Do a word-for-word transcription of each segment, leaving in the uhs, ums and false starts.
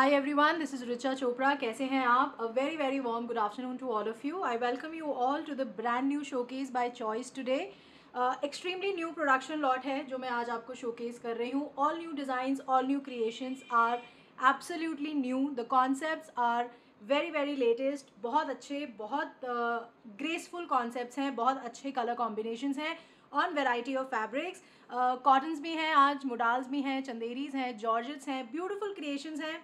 High everyone, this is Richa Chopra. कैसे हैं आप? A very very warm good afternoon to all of you. I welcome you all to the brand new showcase by Choice today. Extremely new production lot है जो मैं आज आपको showcase कर रही हूँ. All new designs, all new creations are absolutely new. The concepts are very very latest. बहुत अच्छे, बहुत ग्रेसफुल uh, कॉन्सेप्ट्स हैं, बहुत अच्छे कलर कॉम्बिनेशंस हैं on variety of fabrics. Cottons भी हैं आज, मोडाल्स भी हैं, चंदेरीज हैं, जॉर्जेट्स हैं, ब्यूटीफुल क्रिएशंस हैं.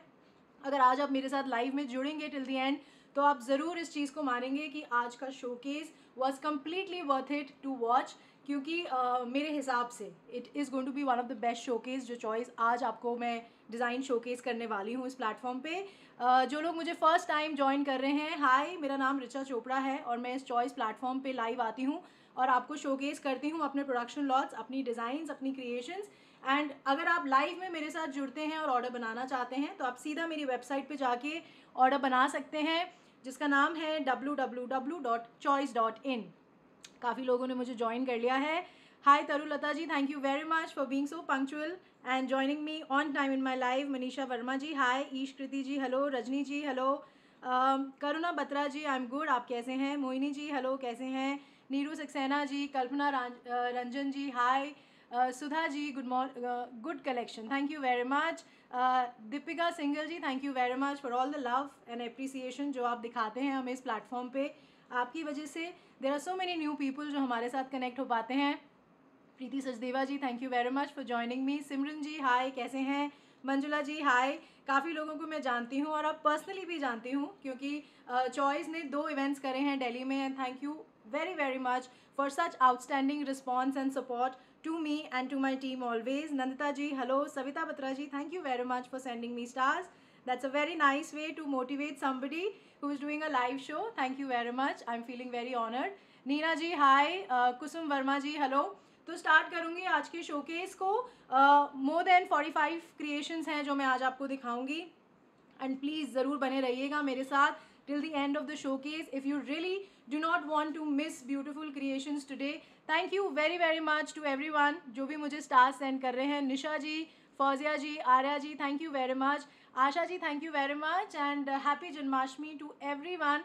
अगर आज आप मेरे साथ लाइव में जुड़ेंगे टिल दी एंड तो आप ज़रूर इस चीज़ को मानेंगे कि आज का showcase was completely worth it to watch, क्योंकि uh, मेरे हिसाब से it is going to be one of the best showcase जो चॉइस आज आपको मैं डिज़ाइन शोकेस करने वाली हूँ इस प्लेटफॉर्म पे. uh, जो लोग मुझे फ़र्स्ट टाइम ज्वाइन कर रहे हैं, हाय, मेरा नाम रिचा चोपड़ा है और मैं इस चॉइस प्लेटफॉर्म पे लाइव आती हूँ और आपको शोकेस करती हूँ अपने प्रोडक्शन लॉट्स, अपनी डिज़ाइंस, अपनी क्रिएशंस. एंड अगर आप लाइव में मेरे साथ जुड़ते हैं और ऑर्डर बनाना चाहते हैं तो आप सीधा मेरी वेबसाइट पे जाके ऑर्डर बना सकते हैं, जिसका नाम है W W W dot Choice dot in. काफ़ी लोगों ने मुझे ज्वाइन कर लिया है. Hi Tarulata ji, thank you very much for being so punctual and joining me on time in my live. Manisha Verma ji hi, Ish Kriti ji hello, Rajni ji hello, Karuna Batra ji I am good, आप कैसे हैं? मोहिनी जी हेलो, कैसे हैं? नीरू सक्सेना जी, कल्पना रंजन जी हाय, Uh, Sudha ji good morning, good collection, thank you very much. Deepika single ji thank you very much for all the love and appreciation जो आप दिखाते हैं हमें इस प्लेटफॉर्म पे. आपकी वजह से there are so many new people जो हमारे साथ कनेक्ट हो पाते हैं. Preeti Sachdeva ji thank you very much for joining me. Simran ji hi, कैसे हैं? मंजुला जी हाय. काफ़ी लोगों को मैं जानती हूँ और अब पर्सनली भी जानती हूँ, क्योंकि चॉइस uh, ने दो इवेंट्स करे हैं दिल्ली में and thank you very very much for such outstanding response and support to me and to my team always. Nandita ji hello. Savita Batra ji thank you very much for sending me stars. That's a very nice way to motivate somebody who is doing a live show. Thank you very much, I am feeling very honoured. Neena ji hi. Kusum Verma ji hello. तो start करूँगी आज के showcase को. More than forty five creations हैं जो मैं आज आपको दिखाऊँगी एंड प्लीज़ ज़रूर बने रहिएगा मेरे साथ till the end of the showcase. If you really do not want to miss beautiful creations today, thank you very very much to everyone जो भी मुझे stars send कर रहे हैं. निशा जी, फौजिया जी, आर्या जी thank you very much, Asha ji thank you very much and uh, happy Janamashtami to everyone.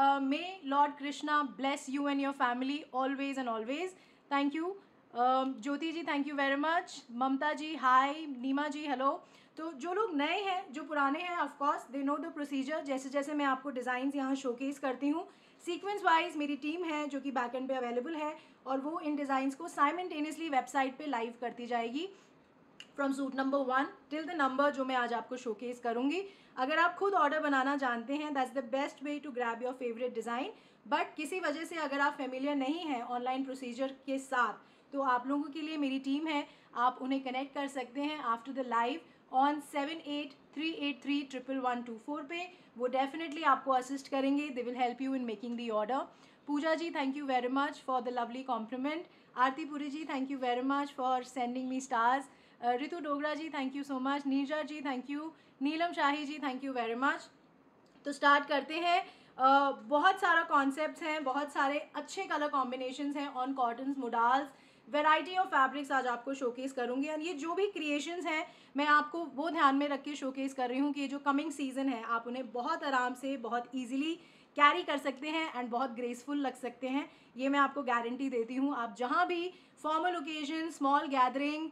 uh, may Lord Krishna bless you and your family always and always. thank you. uh, Jyoti ji thank you very much. Mamata ji hi, Neema ji hello. तो जो लोग नए हैं, जो पुराने हैं, of course they know the procedure. जैसे जैसे मैं आपको डिज़ाइंस यहाँ शोकेस करती हूँ सीक्वेंस वाइज, मेरी टीम है जो कि बैक एंड पे अवेलेबल है और वो इन डिज़ाइंस को साइमल्टेनियसली वेबसाइट पे लाइव करती जाएगी from suit number one till the number जो मैं आज आपको शोकेस करूँगी. अगर आप खुद ऑर्डर बनाना जानते हैं that's the best way to grab your favourite design, but किसी वजह से अगर आप फेमिलियर नहीं हैं ऑनलाइन प्रोसीजर के साथ तो आप लोगों के लिए मेरी टीम है, आप उन्हें कनेक्ट कर सकते हैं after the live on seven eight three eight three triple one two four पे. वो डेफिनेटली आपको असिस्ट करेंगे, they will help you in making the order. Pooja ji thank you very much for the lovely compliment. Aarti Puri ji thank you very much for sending me stars. Ritu Dogra ji thank you so much. Neerja ji thank you. Neelam Shahi ji thank you very much. तो start करते हैं. uh, बहुत सारा concept हैं, बहुत सारे अच्छे colour combination हैं on cottons, modals, variety of fabrics आज आपको शोकेस करूँगी. एंड ये जो भी क्रिएशंस हैं मैं आपको वो ध्यान में रख के शोकेस कर रही हूँ कि ये जो कमिंग सीजन है आप उन्हें बहुत आराम से, बहुत इजीली कैरी कर सकते हैं एंड बहुत ग्रेसफुल लग सकते हैं, ये मैं आपको गारंटी देती हूँ. आप जहाँ भी formal occasion, small gathering,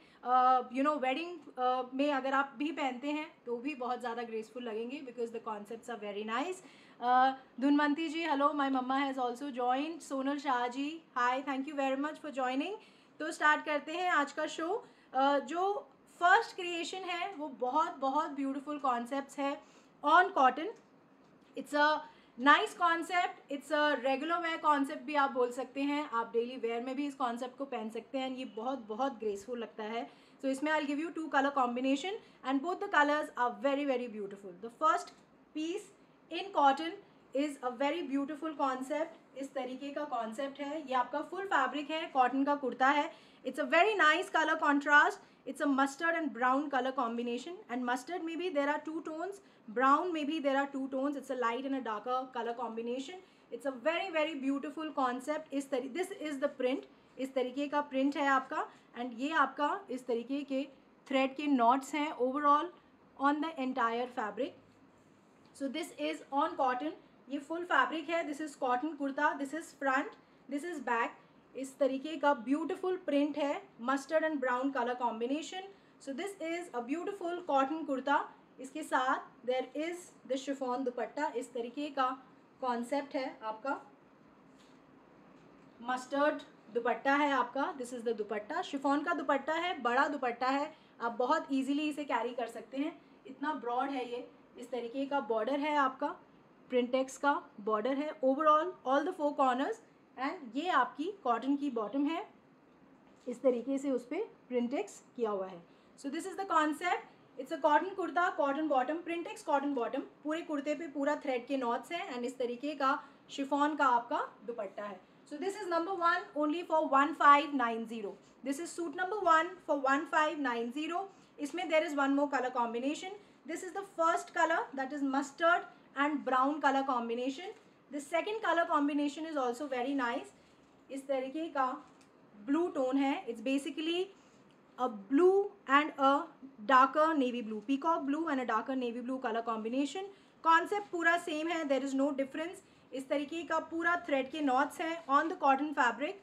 you know wedding में अगर आप भी पहनते हैं तो भी बहुत ज़्यादा ग्रेसफुल लगेंगे because the concepts are very nice. Dhunwanti ji hello. My mamma has also join. Sonal Shah ji hi, thank you very much for joining. तो स्टार्ट करते हैं आज का शो. जो फर्स्ट क्रिएशन है वो बहुत बहुत ब्यूटीफुल कॉन्सेप्ट्स है on cotton. It's a nice concept, it's a regular wear concept भी आप बोल सकते हैं. आप डेली वेयर में भी इस कॉन्सेप्ट को पहन सकते हैं, ये बहुत बहुत ग्रेसफुल लगता है. सो so, इसमें I give you two colour combination and both the colours are very very beautiful. The first piece in cotton is a very beautiful concept. इस तरीके का कॉन्सेप्ट है, ये आपका फुल फैब्रिक है, कॉटन का कुर्ता है. It's a very nice colour contrast. It's a mustard and brown colour combination and mustard में भी there are two tones, brown में भी there are two tones. It's a light and a darker colour combination. It's a very very beautiful concept. इस तरी this is the print, इस तरीके का print है आपका एंड ये आपका इस तरीके के थ्रेड के नॉट्स हैं. Overall on the entire fabric. So this is on cotton, ये full fabric है. This is cotton kurta, this is front, this is back. इस तरीके का beautiful print है, mustard and brown color combination. So this is a beautiful cotton kurta. इसके साथ there is the chiffon दुपट्टा. इस तरीके का concept है आपका, mustard दुपट्टा है आपका. This is the dupatta, chiffon का दुपट्टा है, बड़ा दुपट्टा है. आप बहुत इजीली इसे कैरी कर सकते हैं, इतना ब्रॉड है ये. इस तरीके का बॉर्डर है आपका, प्रिंटेक्स का बॉर्डर है overall, all the four corners. And ये आपकी कॉटन की बॉटम है, इस तरीके से उस पर प्रिंटेक्स किया हुआ है. So this is the concept. It's a cotton kurta, cotton bottom, प्रिंटेक्स कॉटन बॉटम. पूरे कुर्ते पे पूरा थ्रेड के नॉट्स हैं एंड इस तरीके का शिफॉन का आपका दुपट्टा है. So this is number one only for one five nine zero. This is suit number one for one five nine zero. इसमें there is one more color combination. This is the first color, that is mustard and brown color combination. The second color combination is also very nice. इस तरीके का blue tone है. It's basically a blue and a darker navy blue, peacock blue and a darker navy blue color combination. Concept पूरा same है. There is no difference. इस तरीके का पूरा थ्रेड के नॉट्स हैं ऑन द कॉटन फैब्रिक.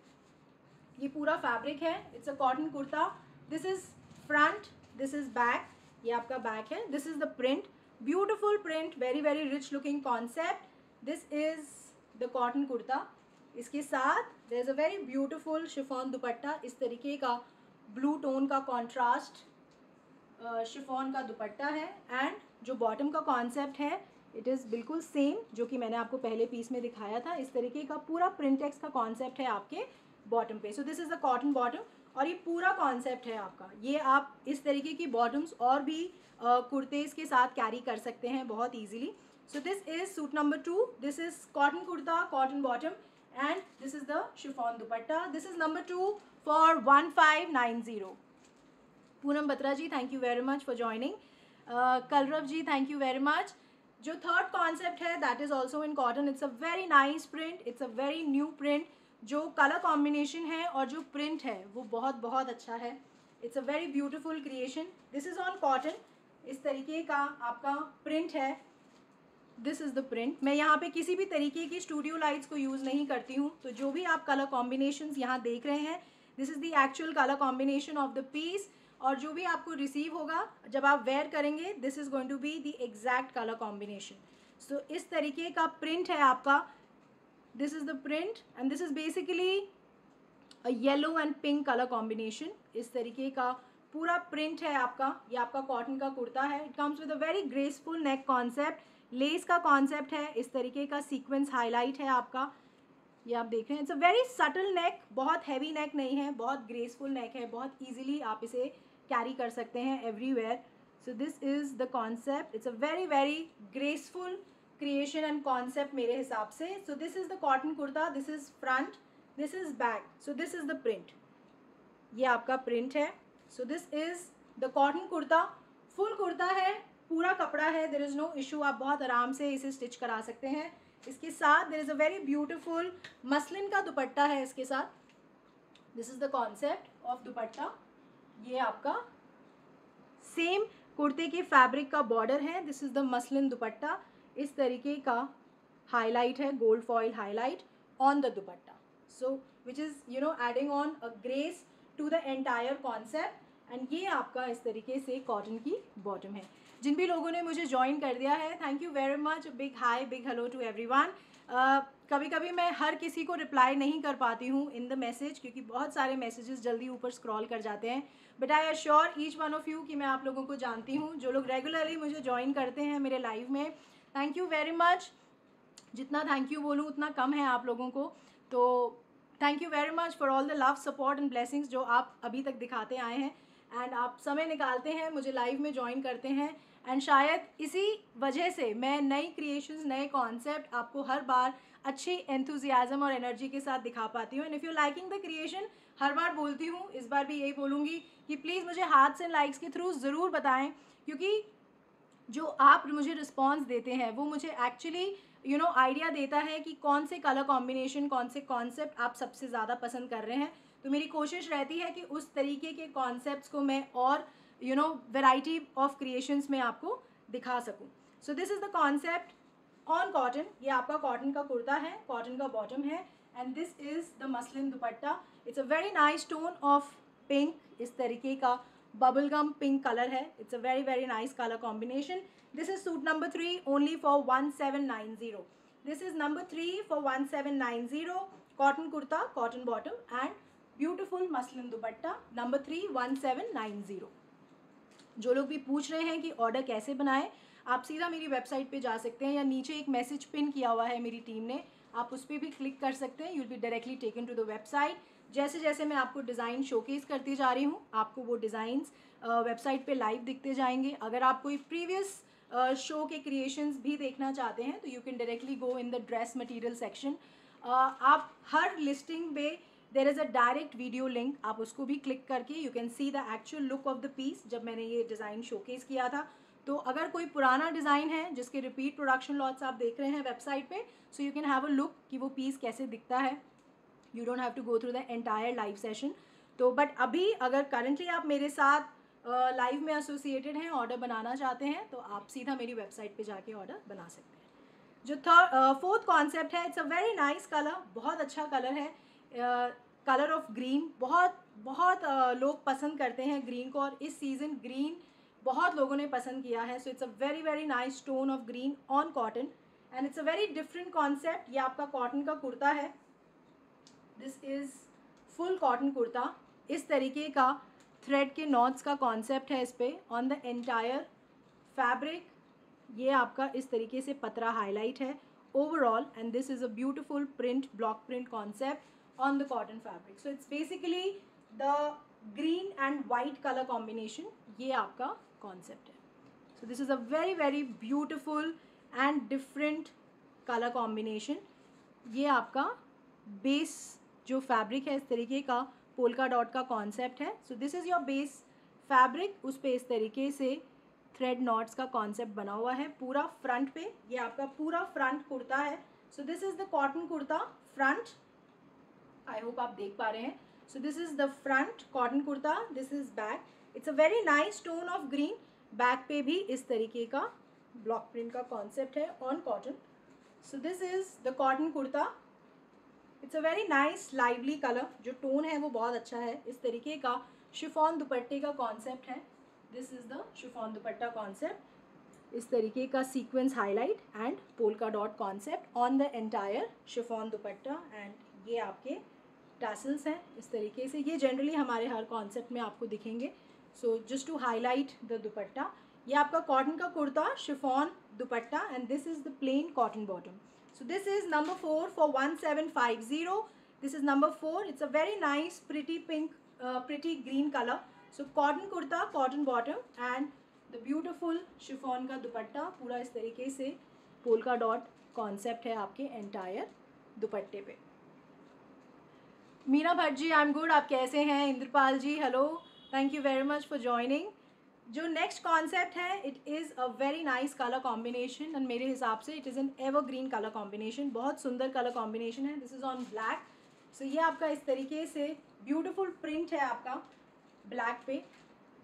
ये पूरा फैब्रिक है. It's a cotton kurta. This is front, this is back. ये आपका बैक है. This is the print, beautiful print, very very rich looking concept. This is the cotton kurta. इसके साथ there is a very beautiful chiffon dupatta. इस तरीके का blue tone का contrast chiffon का दुपट्टा है. एंड जो बॉटम का कॉन्सेप्ट है इट इज़ बिल्कुल सेम जो कि मैंने आपको पहले पीस में दिखाया था. इस तरीके का पूरा प्रिंटेक्स का कॉन्सेप्ट है आपके बॉटम पे. So this is the cotton bottom और ये पूरा कॉन्सेप्ट है आपका. ये आप इस तरीके की बॉटम्स और भी कुर्तेज़ के साथ कैरी कर सकते हैं बहुत easily. So this is suit number two. This is cotton kurta, cotton bottom and this is the chiffon dupatta. This is number two for one five nine zero. Poonam Batra ji, thank you very much for joining. Kalrav ji, thank you very much. जो third concept है that is also in cotton. It's a very nice print, it's a very new print. जो colour combination है और जो print है वो बहुत बहुत अच्छा है. It's a very beautiful creation. This is on cotton. इस तरीके का आपका प्रिंट है. This is the print. मैं यहाँ पे किसी भी तरीके की स्टूडियो लाइट्स को यूज़ नहीं करती हूँ, तो जो भी आप कलर कॉम्बिनेशन यहाँ देख रहे हैं this is the actual colour combination of the piece. और जो भी आपको रिसीव होगा जब आप वेयर करेंगे this is going to be the exact colour combination. So इस तरीके का प्रिंट है आपका. This is the print and this is basically a yellow and pink colour combination. इस तरीके का पूरा प्रिंट है आपका. ये आपका कॉटन का कुर्ता है. It comes with a very graceful neck concept, lace का कॉन्सेप्ट है. इस तरीके का सीक्वेंस हाईलाइट है आपका. ये आप देख रहे हैं. It's a very subtle neck, बहुत हैवी नेक नहीं है, बहुत ग्रेसफुल नेक है. बहुत ईजिली आप इसे कैरी कर सकते हैं everywhere. So this is the concept. It's a very very graceful creation and concept मेरे हिसाब से. So this is the cotton kurta. This is front, this is back. So this is the print. ये आपका print है. So this is the cotton kurta. Full kurta है, पूरा कपड़ा है. There is no issue. आप बहुत आराम से इसे स्टिच करा सकते हैं. इसके साथ there is a very beautiful muslin का दुपट्टा है. इसके साथ this is the concept of dupatta. ये आपका सेम कुर्ते के फैब्रिक का बॉर्डर है. This is the muslin dupatta. इस तरीके का हाईलाइट है, gold foil highlight on the dupatta. So which is you know adding on a grace to the entire concept. And ये आपका इस तरीके से कॉटन की बॉटम है. जिन भी लोगों ने मुझे ज्वाइन कर दिया है thank you very much. Big hi, big hello to everyone. कभी कभी मैं हर किसी को रिप्लाई नहीं कर पाती हूँ इन द मैसेज, क्योंकि बहुत सारे मैसेजेस जल्दी ऊपर स्क्रॉल कर जाते हैं. But I assure each one of you कि मैं आप लोगों को जानती हूँ जो लोग रेगुलरली मुझे ज्वाइन करते हैं मेरे लाइव में. Thank you very much. जितना थैंक यू बोलूँ उतना कम है आप लोगों को, तो thank you very much for all the love, support and blessings जो आप अभी तक दिखाते आए हैं. एंड आप समय निकालते हैं, मुझे लाइव में ज्वाइन करते हैं. एंड शायद इसी वजह से मैं नई क्रिएशंस, नए कॉन्सेप्ट आपको हर बार अच्छे एंथुजियाज़म और एनर्जी के साथ दिखा पाती हूँ. And if you liking the creation, हर बार बोलती हूँ, इस बार भी यही बोलूँगी कि प्लीज़ मुझे हार्ट्स एंड लाइक्स के थ्रू ज़रूर बताएं, क्योंकि जो आप मुझे रिस्पॉन्स देते हैं वो मुझे एक्चुअली यू नो आइडिया देता है कि कौन से कलर कॉम्बिनेशन, कौन से कॉन्सेप्ट आप सबसे ज़्यादा पसंद कर रहे हैं. तो मेरी कोशिश रहती है कि उस तरीके के कॉन्सेप्ट्स को मैं और you know variety of creations में आपको दिखा सकूं. So this is the concept on cotton. ये आपका कॉटन का कुर्ता है, कॉटन का बॉटम है, and this is the muslin dupatta. It's a very nice tone of pink, इस तरीके का बबल गम पिंक कलर है. It's a very very nice colour combination. This is suit number three only for one seven nine zero. This is number three for one seven nine zero. Cotton kurta, cotton bottom and beautiful muslin dupatta. Number three one seven nine zero. जो लोग भी पूछ रहे हैं कि order कैसे बनाएं, आप सीधा मेरी वेबसाइट पे जा सकते हैं या नीचे एक मैसेज पिन किया हुआ है मेरी टीम ने, आप उस पर भी क्लिक कर सकते हैं. You will be directly taken to the website. जैसे जैसे मैं आपको डिज़ाइन शोकेस करती जा रही हूँ, आपको वो डिज़ाइंस वेबसाइट पे लाइव दिखते जाएंगे. अगर आप कोई प्रीवियस शो के क्रिएशंस भी देखना चाहते हैं तो you can directly go in the dress material section. आप हर लिस्टिंग पे there is a direct video link, आप उसको भी क्लिक करके you can see the actual look of the piece. जब मैंने ये डिज़ाइन शोकेस किया था, तो अगर कोई पुराना डिज़ाइन है जिसके रिपीट प्रोडक्शन लॉट्स आप देख रहे हैं वेबसाइट पे, so you can have a look कि वो पीस कैसे दिखता है. You don't have to go through the entire live session. तो बट अभी अगर करंटली आप मेरे साथ लाइव uh, में एसोसिएटेड हैं, ऑर्डर बनाना चाहते हैं, तो आप सीधा मेरी वेबसाइट पे जाके ऑर्डर बना सकते हैं. जो थर्ड फोर्थ कॉन्सेप्ट है, it's a very nice colour, बहुत अच्छा कलर है, कलर ऑफ ग्रीन. बहुत बहुत uh, लोग पसंद करते हैं ग्रीन को, और इस सीज़न ग्रीन बहुत लोगों ने पसंद किया है. So it's a very very nice tone of green on cotton and it's a very different concept. ये आपका कॉटन का कुर्ता है. This is full cotton kurta. इस तरीके का थ्रेड के नॉट्स का कॉन्सेप्ट है इस पर ऑन द एंटायर फैब्रिक. ये आपका इस तरीके से पतरा हाईलाइट है overall, and this is a beautiful print, block print concept on the cotton fabric. So it's basically the green and white colour combination. ये आपका कॉन्सेप्ट है. So this is a very very beautiful and different colour combination. ये आपका base जो fabric है इस तरीके का पोल्का डॉट का कॉन्सेप्ट है. So this is your base fabric, उस पर इस तरीके से थ्रेड नॉट्स का कॉन्सेप्ट बना हुआ है पूरा फ्रंट पे. ये आपका पूरा फ्रंट कुर्ता है. So this is the cotton kurta front. I hope आप देख पा रहे हैं. So this is the front cotton kurta. This is back. It's a very nice tone of green. Back पे भी इस तरीके का ब्लॉक प्रिंट का कॉन्सेप्ट है on cotton. So this is the cotton kurta. It's a very nice lively colour. जो tone है वो बहुत अच्छा है. इस तरीके का शिफॉन दुपट्टे का कॉन्सेप्ट है. This is the chiffon dupatta concept. इस तरीके का sequence highlight and polka dot concept on the entire chiffon dupatta. And ये आपके टैसल्स हैं इस तरीके से. ये जनरली हमारे हर कॉन्सेप्ट में आपको दिखेंगे. So just to highlight the dupatta. ये आपका कॉटन का kurta, chiffon dupatta, and this is the plain cotton bottom. So this is number four for one seven five zero. This is number four. It's a very nice, pretty pink, uh, pretty green color. So cotton kurta, cotton bottom, and the beautiful chiffon का दुपट्टा. पूरा इस तरीके से polka dot concept है आपके entire दुपट्टे पे. Meena Bhatt ji, I'm good. आप कैसे हैं? Indrapal ji, hello. Thank you very much for joining. जो नेक्स्ट कॉन्सेप्ट है, it is a very nice colour combination and मेरे हिसाब से it is an evergreen colour combination. बहुत सुंदर कलर कॉम्बिनेशन है. This is on black. So ये आपका इस तरीके से ब्यूटीफुल प्रिंट है आपका ब्लैक पे.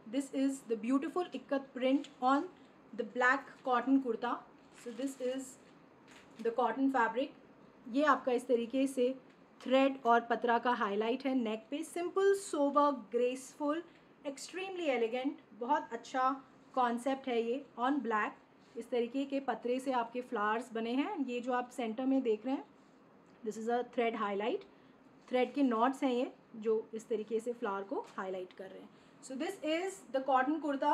This is the beautiful ikat print on the black cotton kurta. So this is the cotton fabric. ये आपका इस तरीके से थ्रेड और पतरा का हाईलाइट है नेक पे. Simple, sober, graceful, extremely elegant, बहुत अच्छा कॉन्सेप्ट है ये ऑन ब्लैक. इस तरीके के पतरे से आपके फ्लावर्स बने हैं. ये जो आप सेंटर में देख रहे हैं, this is a thread highlight. Thread के नॉट्स हैं ये जो इस तरीके से फ्लावर को हाईलाइट कर रहे हैं. So this is the cotton kurta.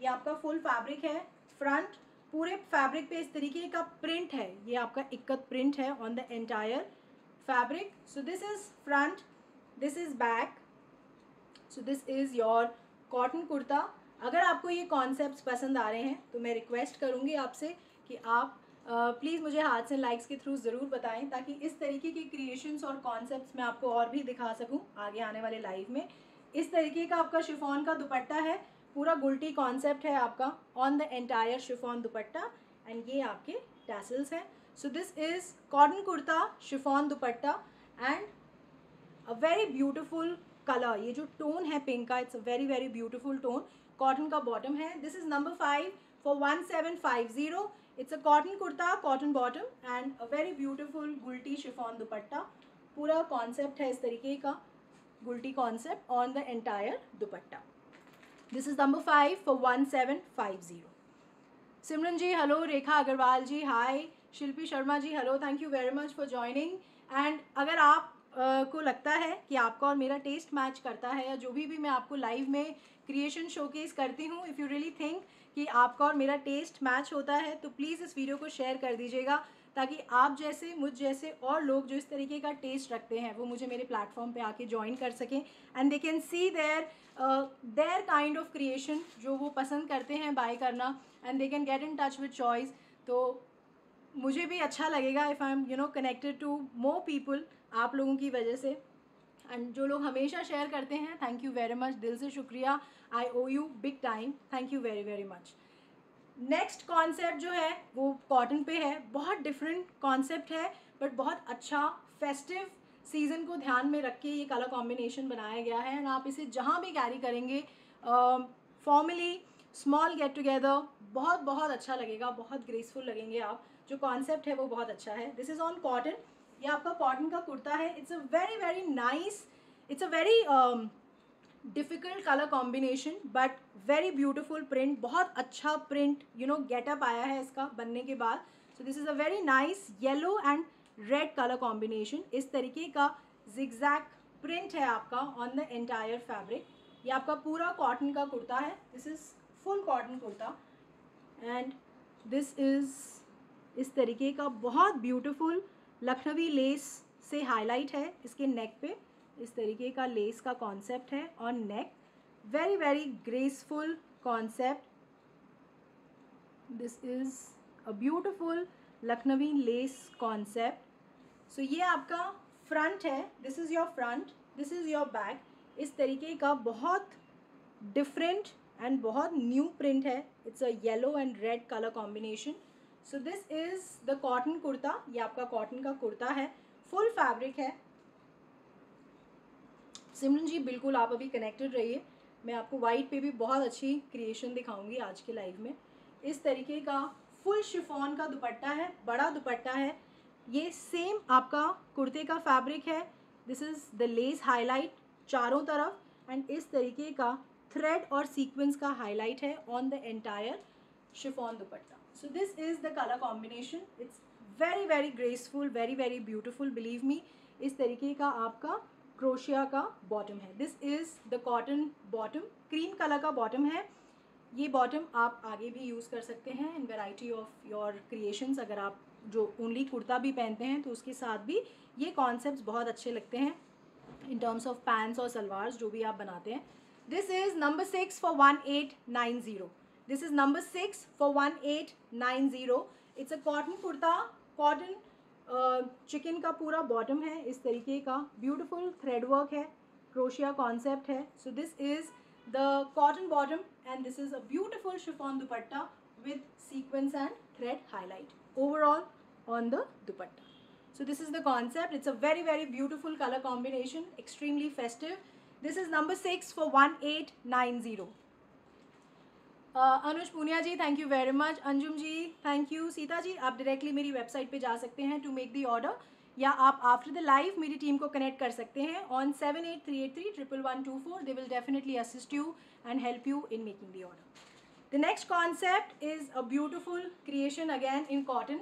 ये आपका फुल फैब्रिक है फ्रंट. पूरे फैब्रिक पे इस तरीके का प्रिंट है. ये आपका इक्कत प्रिंट है on the entire fabric. So this is front, this is back. So this is your cotton kurta. अगर आपको ये कॉन्सेप्ट्स पसंद आ रहे हैं तो मैं रिक्वेस्ट करूँगी आपसे कि आप प्लीज़ uh, मुझे हार्ट्स एंड लाइक्स के थ्रू ज़रूर बताएं, ताकि इस तरीके के क्रिएशंस और कॉन्सेप्ट्स मैं आपको और भी दिखा सकूँ आगे आने वाले लाइव में. इस तरीके का आपका शिफॉन का दुपट्टा है. पूरा गुलटी कॉन्सेप्ट है आपका on the entire chiffon dupatta. And ये आपके टैसल्स हैं. So this is cotton kurta, chiffon dupatta and a very beautiful colour. ये जो टोन है पिंक का, it's a very very beautiful tone. Cotton का बॉटम है. This is number five for one seven five zero. It's a cotton kurta, cotton bottom and a very beautiful गुलटी chiffon dupatta. पूरा concept है इस तरीके का गुलटी concept on the entire dupatta. This is number five for one seven five zero. Simran ji hello, Rekha Agarwal ji hi, Shilpi Sharma ji hello, thank you very much for joining. And अगर आप Uh, को लगता है कि आपका और मेरा टेस्ट मैच करता है, या जो भी भी मैं आपको लाइव में क्रिएशन शोकेस करती हूँ, इफ़ यू रियली थिंक कि आपका और मेरा टेस्ट मैच होता है तो प्लीज़ इस वीडियो को शेयर कर दीजिएगा, ताकि आप जैसे, मुझ जैसे और लोग जो इस तरीके का टेस्ट रखते हैं वो मुझे मेरे प्लेटफॉर्म पे आके ज्वाइन कर सकें and they can see their their kind of creation जो वो पसंद करते हैं बाय करना, and they can get in touch with choice. तो मुझे भी अच्छा लगेगा if I am you know connected to more people आप लोगों की वजह से. एंड जो लोग हमेशा शेयर करते हैं, थैंक यू वेरी मच, दिल से शुक्रिया, I owe you big time, thank you very very much. Next concept जो है वो कॉटन पे है. बहुत डिफरेंट कॉन्सेप्ट है बट बहुत अच्छा, फेस्टिव सीज़न को ध्यान में रख के ये कलर कॉम्बिनेशन बनाया गया है. एंड आप इसे जहाँ भी कैरी करेंगे, फॉर्मली, स्मॉल गेट टुगेदर, बहुत बहुत अच्छा लगेगा, बहुत ग्रेसफुल लगेंगे आप. जो कॉन्सेप्ट है वो बहुत अच्छा है. This is on cotton. ये आपका कॉटन का कुर्ता है. It's a very very nice, it's a very difficult colour combination but very beautiful print. बहुत अच्छा प्रिंट, यू नो गेटअप आया है इसका बनने के बाद. So this is a very nice yellow and red colour combination. इस तरीके का जिगजैग प्रिंट है आपका ऑन द एंटायर फैब्रिक. ये आपका पूरा कॉटन का कुर्ता है. This is full cotton kurta and this is इस तरीके का बहुत ब्यूटिफुल लखनवी लेस से हाईलाइट है इसके नेक पे. इस तरीके का लेस का कॉन्सेप्ट है on neck. Very very graceful concept. This is a beautiful Lucknowi lace concept. So ये आपका फ्रंट है. This is your front, this is your back. इस तरीके का बहुत डिफरेंट एंड बहुत न्यू प्रिंट है. It's a yellow and red colour combination. So this is the cotton kurta. ये आपका कॉटन का कुर्ता है, फुल फैब्रिक है. सिमरन जी बिल्कुल आप अभी कनेक्टेड रहिए, मैं आपको वाइट पे भी बहुत अच्छी क्रिएशन दिखाऊंगी आज के लाइव में. इस तरीके का फुल शिफॉन का दुपट्टा है, बड़ा दुपट्टा है. ये सेम आपका कुर्ते का फैब्रिक है. This is the lace highlight चारों तरफ एंड इस तरीके का थ्रेड और सीक्वेंस का हाईलाइट है on the entire chiffon dupatta. So this is the color combination. It's very very graceful, very very beautiful. Believe me. इस तरीके का आपका क्रोशिया का बॉटम है. This is the cotton bottom. Cream color का बॉटम है. ये बॉटम आप आगे भी यूज़ कर सकते हैं in variety of your creations. अगर आप जो only कुर्ता भी पहनते हैं तो उसके साथ भी ये concepts बहुत अच्छे लगते हैं in terms of pants और सलवार जो भी आप बनाते हैं. This is number six for one eight nine zero. This is number six for one eight nine zero. It's a cotton kurta, cotton uh, chicken का पूरा bottom है. इस तरीके का beautiful thread work है, crochet concept है. So this is the cotton bottom and this is a beautiful chiffon dupatta with sequins and thread highlight overall on the dupatta. So this is the concept. It's a very very beautiful color combination, extremely festive. This is number six for one eight nine zero. Anuj Punia ji thank you very much. Anjum ji thank you. Sita ji आप directly मेरी website पे जा सकते हैं to make the order, या आप after the live मेरी team को कनेक्ट कर सकते हैं on seven eight three eight three triple one two four. They will definitely assist you and help you in making the order. The next concept is a beautiful creation again in cotton.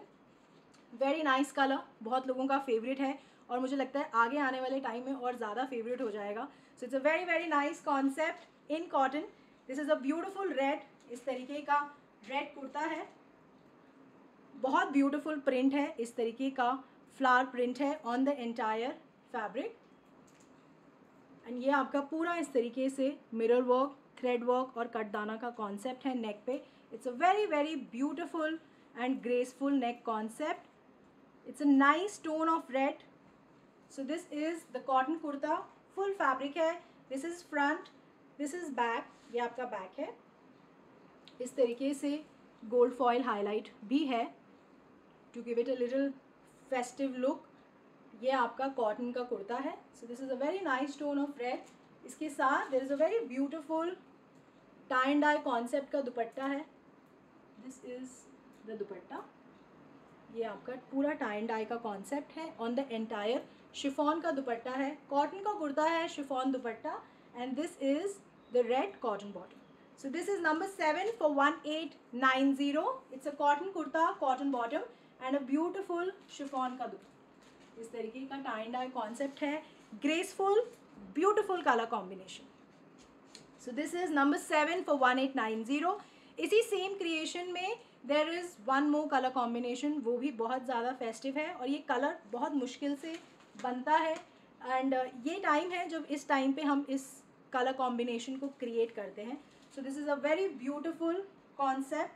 Very nice colour, बहुत लोगों का favourite है और मुझे लगता है आगे आने वाले टाइम में और ज़्यादा फेवरेट हो जाएगा. So it's a very very nice concept in cotton. This is a beautiful red. इस तरीके का रेड कुर्ता है, बहुत ब्यूटीफुल प्रिंट है. इस तरीके का फ्लावर प्रिंट है on the entire fabric and ये आपका पूरा इस तरीके से मिरर वर्क, थ्रेड वर्क और कटदाना का कॉन्सेप्ट है नेक पे. It's a very very beautiful and graceful neck concept. It's a nice tone of red. So this is the cotton kurta, full fabric है. This is front, this is back. ये आपका back है. इस तरीके से gold foil highlight भी है to give it a little festive look. ये आपका कॉटन का कुर्ता है. So this is a very nice tone of red. इसके साथ there is a very beautiful tie and dye concept का दुपट्टा है. This is the dupatta. ये आपका पूरा टाई एंड डाई का कॉन्सेप्ट है ऑन द एंटायर. शिफॉन का दुपट्टा है, कॉटन का कुर्ता है, chiffon dupatta, and this is the red cotton body. So this is number seven for one eight nine zero. It's a cotton kurta, cotton bottom, and a beautiful chiffon का दुपट्टा. इस तरीके का tie and dye concept है, graceful, beautiful color combination. So this is number seven for one eight nine zero. इसी same creation में there is one more color combination, वो भी बहुत ज़्यादा festive है और ये color बहुत मुश्किल से बनता है. And uh, ये time है जब इस time पे हम इस कलर कॉम्बिनेशन को क्रिएट करते हैं. So this is a very beautiful concept.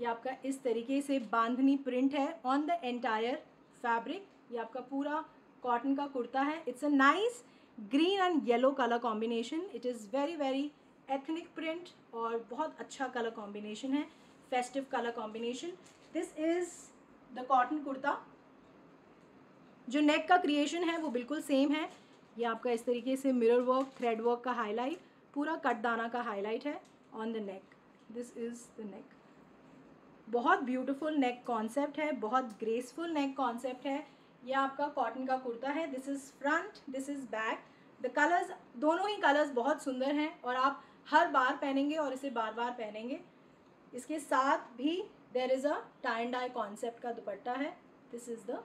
ये आपका इस तरीके से बांधनी प्रिंट है ऑन द एंटायर फैब्रिक. ये आपका पूरा कॉटन का कुर्ता है. It's a nice green and yellow colour combination. It is very very ethnic print और बहुत अच्छा कलर कॉम्बिनेशन है, festive colour combination. This is the cotton kurta. जो नेक का क्रिएशन है वो बिल्कुल सेम है. ये आपका इस तरीके से मिरर वर्क, थ्रेड वर्क का हाईलाइट, पूरा कटदाना का हाईलाइट है on the neck. This is the neck. बहुत ब्यूटीफुल नेक कॉन्सेप्ट है, बहुत ग्रेसफुल नेक कॉन्सेप्ट है. ये आपका कॉटन का कुर्ता है. This is front, this is back. The colours, दोनों ही कलर्स बहुत सुंदर हैं और आप हर बार पहनेंगे और इसे बार बार पहनेंगे. इसके साथ भी there is a tie and dye concept का दुपट्टा है. This is the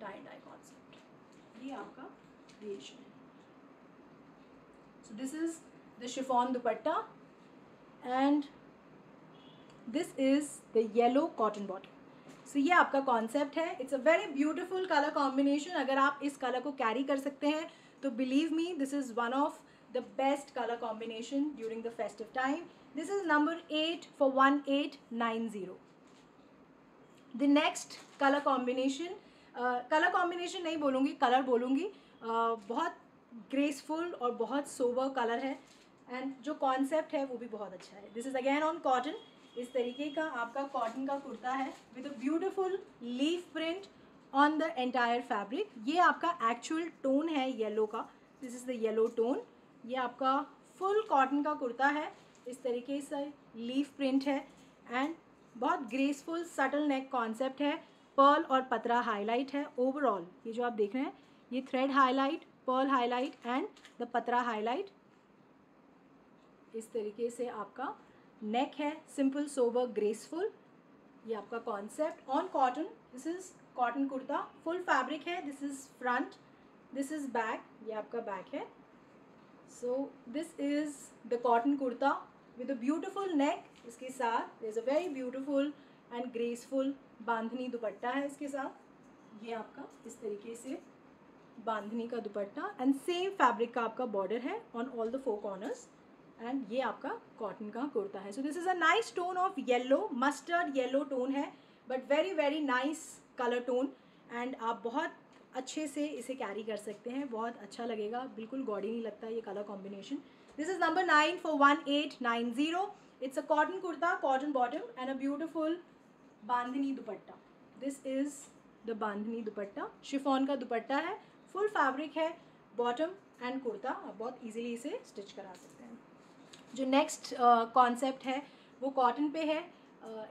tie and dye concept. ये आपका creation. So this is the chiffon dupatta and this is the yellow cotton bottom. So ये आपका concept है. It's a very beautiful color combination. अगर आप इस color को carry कर सकते हैं तो believe me, this is one of the best color combination during the festive time. This is number eight for one eight nine zero. The next color combination, uh, color combination नहीं बोलूँगी, color बोलूँगी. Uh, बहुत graceful और बहुत sober colour है and जो concept है वो भी बहुत अच्छा है. This is again on cotton. इस तरीके का आपका कॉटन का कुर्ता है with a beautiful leaf print on the entire fabric. ये आपका एक्चुअल टोन है येलो का. This is the yellow tone. ये आपका फुल कॉटन का कुर्ता है. इस तरीके से लीफ प्रिंट है एंड बहुत ग्रेसफुल सटल नेक कॉन्सेप्ट है. पर्ल और पतरा हाईलाइट है ओवरऑल. ये जो आप देख रहे हैं, ये thread highlight, pearl highlight and the पतरा हाईलाइट. इस तरीके से आपका नेक है, सिंपल सोबर ग्रेसफुल. ये आपका concept on cotton. This is cotton kurta, full fabric है. This is front, this is back. ये आपका बैक है. So this is the cotton kurta with a beautiful neck. इसके साथ is a very beautiful and graceful bandhani dupatta है. इसके साथ ये आपका इस तरीके से बांधनी का दुपट्टा एंड सेम फैब्रिक का आपका बॉर्डर है on all the four corners. And ये आपका कॉटन का कुर्ता है. So this is a nice tone of yellow, mustard yellow tone है, but very very nice colour tone. And आप बहुत अच्छे से इसे कैरी कर सकते हैं, बहुत अच्छा लगेगा, बिल्कुल गॉडी नहीं लगता ये colour combination. This is number nine for one eight nine zero. It's a cotton kurta, cotton bottom and a beautiful bandhani dupatta. This is the bandhani dupatta. Chiffon का दुपट्टा है, फुल फैब्रिक है, बॉटम एंड कुर्ता. आप बहुत इजीली इसे स्टिच करा सकते हैं. जो नेक्स्ट कॉन्सेप्ट uh, है वो कॉटन पे है.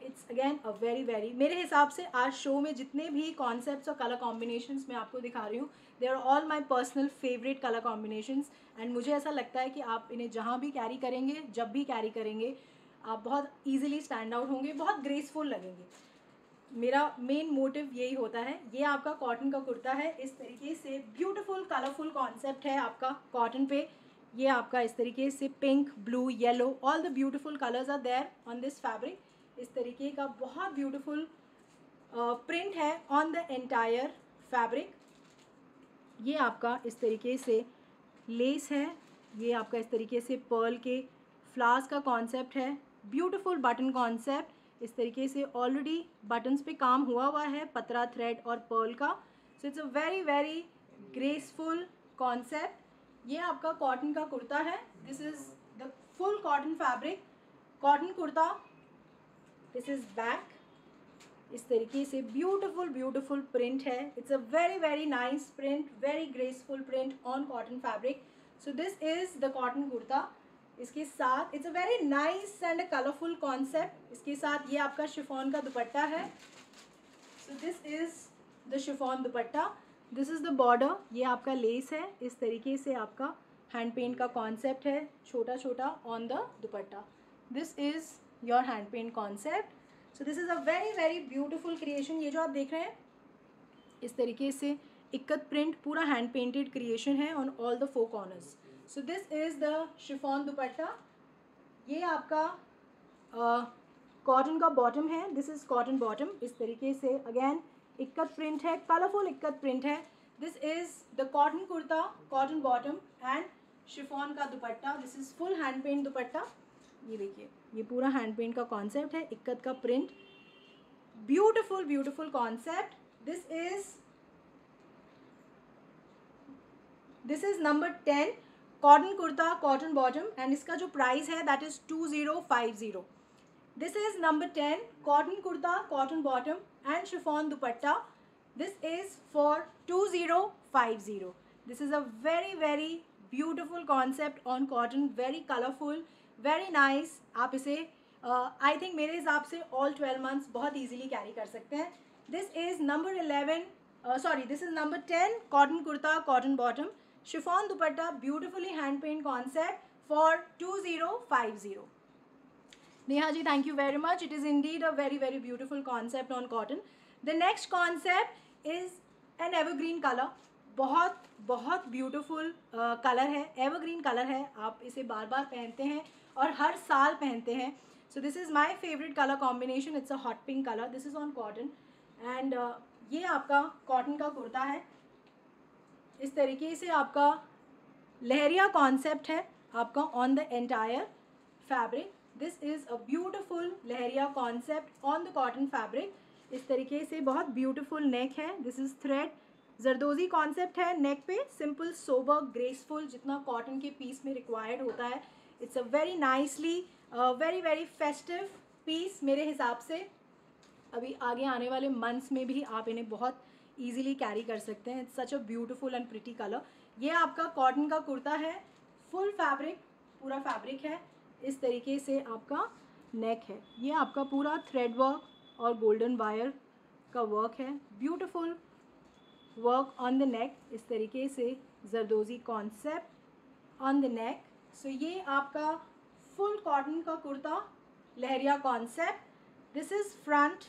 It's again a very very, मेरे हिसाब से आज शो में जितने भी कॉन्सेप्ट्स और कलर कॉम्बिनेशंस मैं आपको दिखा रही हूँ, they are all my personal favourite colour combinations. And मुझे ऐसा लगता है कि आप इन्हें जहाँ भी कैरी करेंगे, जब भी कैरी करेंगे, आप बहुत ईजिली स्टैंड आउट होंगे, बहुत ग्रेसफुल लगेंगे. मेरा मेन मोटिव यही होता है. ये आपका कॉटन का कुर्ता है. इस तरीके से ब्यूटीफुल कलरफुल कॉन्सेप्ट है आपका कॉटन पे. ये आपका इस तरीके से pink, blue, yellow, all the beautiful colours are there on this fabric. इस तरीके का बहुत ब्यूटीफुल प्रिंट है ऑन द एंटायर फैब्रिक. ये आपका इस तरीके से लेस है. ये आपका इस तरीके से पर्ल के फ्लावर्स का कॉन्सेप्ट है. Beautiful button concept. इस तरीके से ऑलरेडी बटन्स पे काम हुआ हुआ है, पतरा थ्रेड और पर्ल का. So it's a very very graceful concept. ये आपका कॉटन का कुर्ता है. This is the full cotton fabric, cotton kurta. This is back. इस तरीके से ब्यूटीफुल ब्यूटीफुल प्रिंट है. It's a very very nice print, very graceful print on cotton fabric. So this is the cotton kurta. इसके साथ it's a very nice and colourful concept. इसके साथ ये आपका शिफॉन का दुपट्टा है. So this is the chiffon dupatta, this is the border, ये आपका लेस है. इस तरीके से आपका हैंड पेंट का कॉन्सेप्ट है, छोटा छोटा on the dupatta. This is your hand paint concept. So this is a very very beautiful creation. ये जो आप देख रहे हैं इस तरीके से इक्कत प्रिंट पूरा हैंड पेंटेड क्रिएशन है on all the four corners. So this is the chiffon dupatta. ये आपका कॉटन uh, का बॉटम है. This is cotton bottom. इस तरीके से अगेन इक्कत प्रिंट है, कलरफुल इक्कत प्रिंट है. This is the cotton kurta, cotton bottom and chiffon का dupatta. This is full hand paint dupatta. ये देखिए ये पूरा हैंड पेंट का कॉन्सेप्ट है, इक्कत का print. Beautiful beautiful concept. This is this is number ten, cotton kurta, cotton bottom, and इसका जो प्राइस है that is two zero five zero. This is number ten, cotton kurta, cotton bottom and chiffon dupatta. This is for two zero five zero. This is a very very beautiful concept on cotton, very colourful, very nice. आप इसे I uh, think मेरे हिसाब से all twelve months बहुत easily carry कर सकते हैं. This is number eleven sorry this is number ten, cotton kurta, cotton bottom, chiffon dupatta, beautifully hand paint concept for two zero five zero. Neha ji, thank you very much. It is indeed a very very beautiful concept on cotton. The next concept is an evergreen color. बहुत बहुत beautiful uh, color है, evergreen color है. आप इसे बार बार पहनते हैं और हर साल पहनते हैं. So this is my favorite color combination. It's a hot pink color. This is on cotton and uh, ये आपका cotton का कुर्ता है. इस तरीके से आपका लहरिया concept है आपका on the entire fabric. This is a beautiful leheriya concept on the cotton fabric. इस तरीके से बहुत ब्यूटिफुल नेक है. This is thread, zardozi concept है नेक पे. सिंपल, सोबर, ग्रेसफुल, जितना कॉटन के पीस में रिक्वायर्ड होता है. It's a very nicely very very festive piece. मेरे हिसाब से अभी आगे आने वाले मंथ्स में भी आप इन्हें बहुत ईजिली कैरी कर सकते हैं. It's such a beautiful and pretty colour. ये आपका कॉटन का कुर्ता है, फुल फैब्रिक, पूरा फैब्रिक है. इस तरीके से आपका नेक है. ये आपका पूरा थ्रेड वर्क और गोल्डन वायर का वर्क है. Beautiful work on the neck. इस तरीके से zardozi concept on the neck. So ये आपका फुल कॉटन का kurta, leheriya concept. This is front,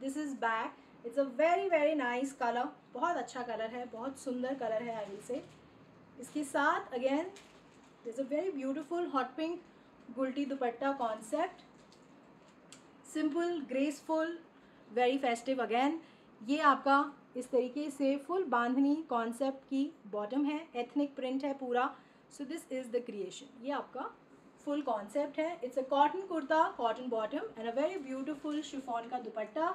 this is back. It's a very very nice colour. बहुत अच्छा कलर है, बहुत सुंदर कलर है. आई से इसके साथ again this a very beautiful hot pink गुलटी dupatta concept. Simple, graceful, very festive again. ये आपका इस तरीके से फुल बांधनी कॉन्सेप्ट की बॉटम है, एथनिक प्रिंट है पूरा. So this is the creation. ये आपका फुल कॉन्सेप्ट है. It's a cotton kurta, cotton bottom and a very beautiful chiffon का dupatta.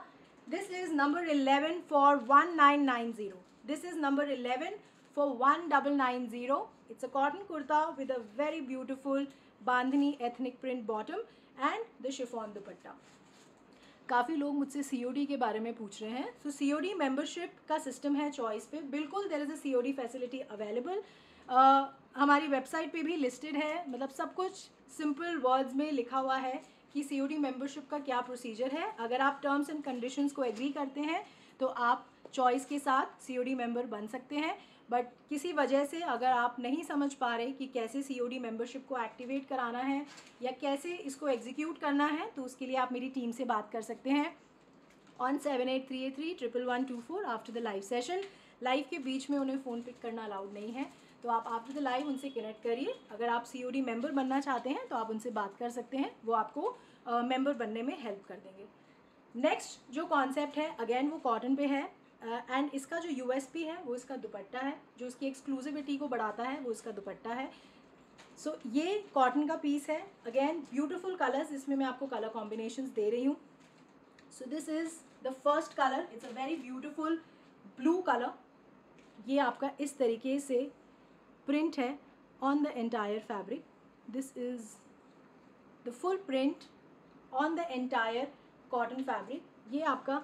This is number eleven for one nine nine zero. This is number eleven for one double nine zero. It's a cotton kurta with a very beautiful bandhani, ethnic print bottom and the chiffon dupatta. काफ़ी लोग मुझसे COD के बारे में पूछ रहे हैं. So COD membership का सिस्टम है चॉइस पे. बिल्कुल there is a COD facility available. हमारी वेबसाइट पे भी लिस्टेड है. मतलब सब कुछ सिंपल वर्ड्स में लिखा हुआ है कि सीओडी मेंबरशिप का क्या प्रोसीजर है. अगर आप टर्म्स एंड कंडीशंस को एग्री करते हैं तो आप चॉइस के साथ सीओडी मेंबर बन सकते हैं. बट किसी वजह से अगर आप नहीं समझ पा रहे कि कैसे सीओडी मेंबरशिप को एक्टिवेट कराना है या कैसे इसको एग्जीक्यूट करना है, तो उसके लिए आप मेरी टीम से बात कर सकते हैं on seven eight three eight three triple one two four after the live session. Live के बीच में उन्हें फ़ोन पिक करना अलाउड नहीं है, तो आप आफ्टर द लाइव उनसे कनेक्ट करिए. अगर आप सीओडी मेंबर बनना चाहते हैं तो आप उनसे बात कर सकते हैं, वो आपको मेंबर uh, बनने में हेल्प कर देंगे. नेक्स्ट जो कॉन्सेप्ट है अगेन वो कॉटन पे है एंड uh, इसका जो यूएसपी है वो इसका दुपट्टा है. जो उसकी एक्सक्लूसिविटी को बढ़ाता है वो इसका दुपट्टा है. सो so, ये कॉटन का पीस है. अगेन ब्यूटीफुल कलर्स, इसमें मैं आपको कलर कॉम्बिनेशंस दे रही हूँ. So this is the first colour. It's a very beautiful blue colour. ये आपका इस तरीके से प्रिंट है on the entire fabric. This is the full print on the entire cotton fabric. ये आपका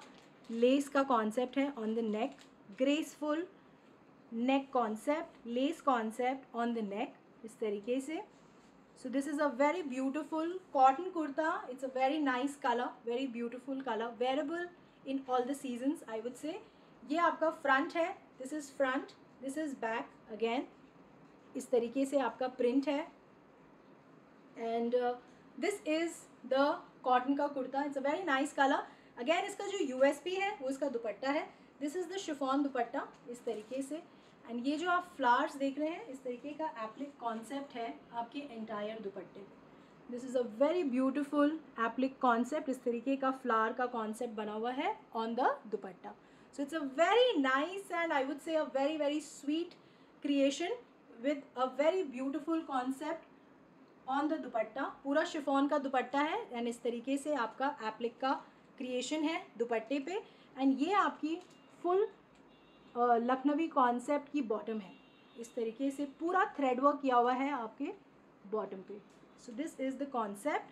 लेस का कॉन्सेप्ट है on the neck. Graceful neck concept, lace concept on the neck इस तरीके से. So this is a very beautiful cotton kurta. It's a very nice color, very beautiful color, wearable in all the seasons I would say. ये आपका front है, this is front, this is back again. इस तरीके से आपका print है and this is the cotton का kurta. It's a very nice colour. Again इसका जो यूएसपी है वो इसका दुपट्टा है. This is the chiffon dupatta इस तरीके से. एंड ये जो आप फ्लावर्स देख रहे हैं इस तरीके का एप्लिक कॉन्सेप्ट है आपके एंटायर दुपट्टे पे. This is a very beautiful applique concept. इस तरीके का फ्लावर का कॉन्सेप्ट बना हुआ है on the dupatta. So it's a very nice and I would say a very very sweet creation with a very beautiful concept on the dupatta. पूरा chiffon का दुपट्टा है एंड इस तरीके से आपका एप्लिक का क्रिएशन है दुपट्टे पे. एंड ये आपकी फुल लखनवी कॉन्सेप्ट की बॉटम है. इस तरीके से पूरा थ्रेड वर्क किया हुआ है आपके बॉटम पे. So this is the concept.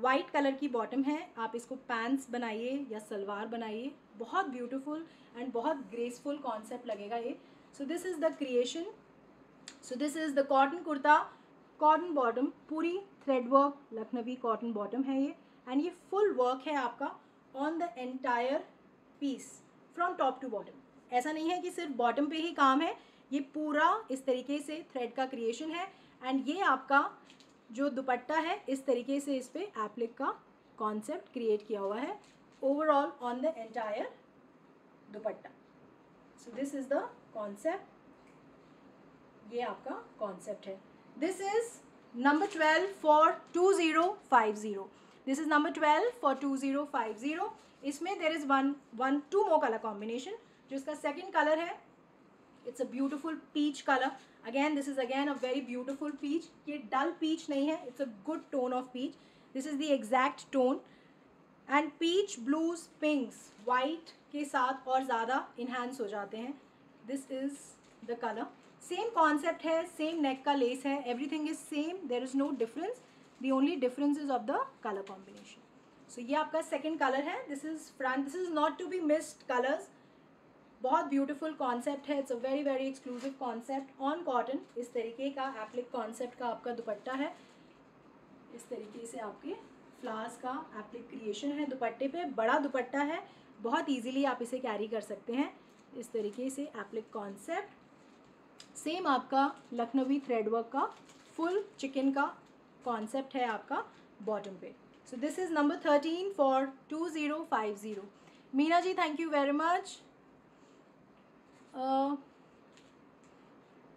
White colour की बॉटम है. आप इसको पैंट्स बनाइए या सलवार बनाइए, बहुत ब्यूटीफुल एंड बहुत ग्रेसफुल कॉन्सेप्ट लगेगा ये. So this is the creation. So this is the cotton kurta, cotton bottom, पूरी thread work Lucknowi cotton bottom है ये. एंड ये फुल वर्क है आपका on the entire piece from top to bottom. ऐसा नहीं है कि सिर्फ बॉटम पे ही काम है, ये पूरा इस तरीके से थ्रेड का क्रिएशन है. एंड ये आपका जो दुपट्टा है इस तरीके से इस पर एप्लिक का कॉन्सेप्ट क्रिएट किया हुआ है overall on the entire dupatta. So this is the concept. ये आपका कॉन्सेप्ट है. This is number twelve four two zero five zero. This is number twelve four two zero five zero. इसमें there is one one two more colour combination. जो इसका second colour है it's a beautiful peach colour. Again this is again a very beautiful peach. ये dull peach नहीं है, it's a good tone of peach. This is the exact tone. And peach, blues, pinks white के साथ और ज़्यादा enhance हो जाते हैं. This is the colour. Same concept है, सेम नेक का लेस है, everything is same, there is no difference. The only difference is of the colour combination. So ये आपका सेकेंड कलर है. This is front. This is not to be missed colours. बहुत beautiful concept है. It's a very very exclusive concept on cotton. इस तरीके का applique concept का आपका दुपट्टा है. इस तरीके से आपके फ्लावर्स का एप्लिक क्रिएशन है दुपट्टे पे. बड़ा दुपट्टा है, बहुत इजीली आप इसे कैरी कर सकते हैं. इस तरीके से एप्लिक कॉन्सेप्ट. सेम आपका लखनवी थ्रेड वर्क का फुल चिकन का कॉन्सेप्ट है आपका बॉटम पे. So this is number thirteen four two zero five zero. Meena ji thank you very much. Uh,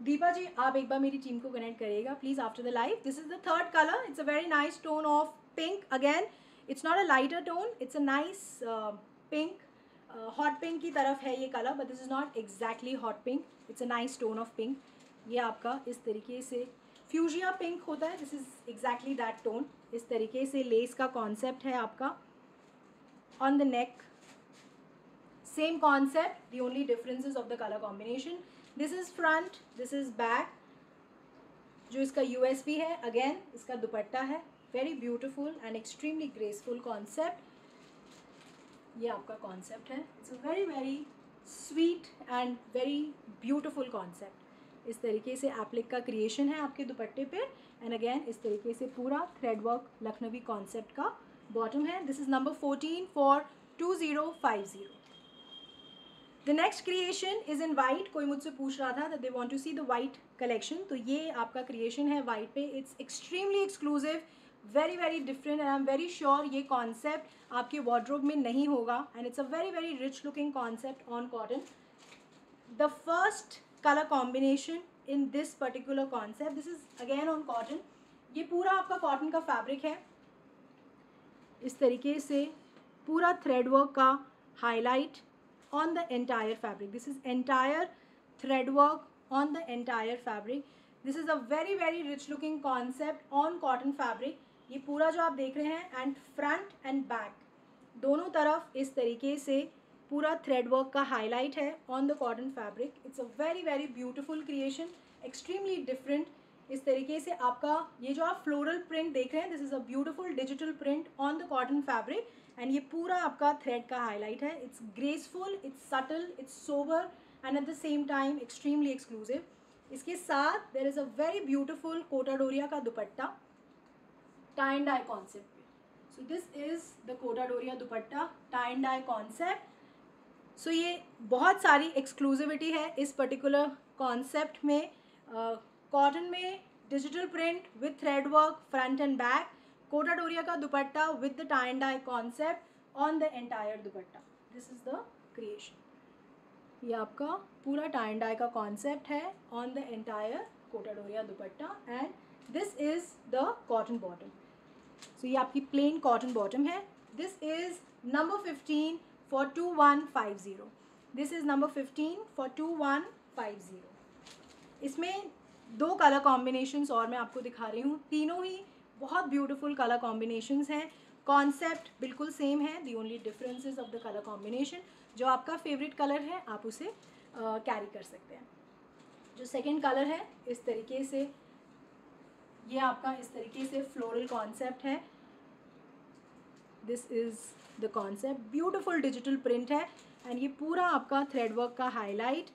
Deepa ji आप एक बार मेरी टीम को कनेक्ट करिएगा please after the live. This is the third colour. It's a very nice tone of pink. Again it's not a lighter tone, it's a nice pink. Hot pink की तरफ है ये colour, but this is not exactly hot pink, it's a nice tone of pink. ये आपका इस तरीके से fuchsia pink होता है. This is exactly that tone. इस तरीके से लेस का कॉन्सेप्ट है आपका on the neck. Same concept, the only difference is of the color combination. This is front, this is back. जो इसका U S P है, again इसका दुपट्टा है. Very beautiful and extremely graceful concept. ये आपका concept है. It's a very very sweet and very beautiful concept. इस तरीके से एप्लिक का creation है आपके दुपट्टे पे. And again इस तरीके से पूरा thread work लखनवी concept का bottom है. This is number fourteen for two zero five zero. The next creation is in white. कोई मुझसे पूछ रहा था that they want to see the white collection. तो ये आपका क्रिएशन है वाइट पे. It's extremely exclusive, very very different and I am very sure ये कॉन्सेप्ट आपके वार्डरोब में नहीं होगा. And it's a very very rich looking concept on cotton. The first colour combination in this particular concept. This is again on cotton. ये पूरा आपका cotton का fabric है. इस तरीके से पूरा थ्रेड वर्क का highlight on the entire fabric. This is entire thread work on the entire fabric. This is a very very rich looking concept on cotton fabric. ये पूरा जो आप देख रहे हैं and front and back दोनों तरफ इस तरीके से पूरा thread work का highlight है on the cotton fabric. It's a very very beautiful creation, extremely different. इस तरीके से आपका ये जो आप floral print देख रहे हैं this is a beautiful digital print on the cotton fabric. And ये पूरा आपका थ्रेड का हाईलाइट है. It's graceful, it's subtle, it's sober and at the same time extremely exclusive. इसके साथ there is a very beautiful Kota Doria का dupatta. Tie and dye concept पे. So this is the Kota Doria dupatta tie and dye concept. So ये बहुत सारी exclusivity है इस particular concept में. कॉटन uh, में digital print with thread work front and back, Kota Doria का dupatta with the tie and dye concept on the entire dupatta. This is the creation. ये आपका पूरा टाई एंड डाई का कॉन्सेप्ट है on the entire Kota Doria dupatta. And this is the cotton bottom. So ये आपकी plain cotton bottom है. This is number fifteen four two one five zero this is number fifteen four two one five zero इसमें दो colour combinations और मैं आपको दिखा रही हूँ. तीनों ही बहुत ब्यूटीफुल कलर कॉम्बिनेशंस हैं. कॉन्सेप्ट बिल्कुल सेम है. The only differences of the colour combination. जो आपका फेवरेट कलर है आप उसे कैरी uh, कर सकते हैं. जो सेकंड कलर है इस तरीके से, ये आपका इस तरीके से फ्लोरल कॉन्सेप्ट है. This is the concept. Beautiful digital print है एंड ये पूरा आपका थ्रेड वर्क का highlight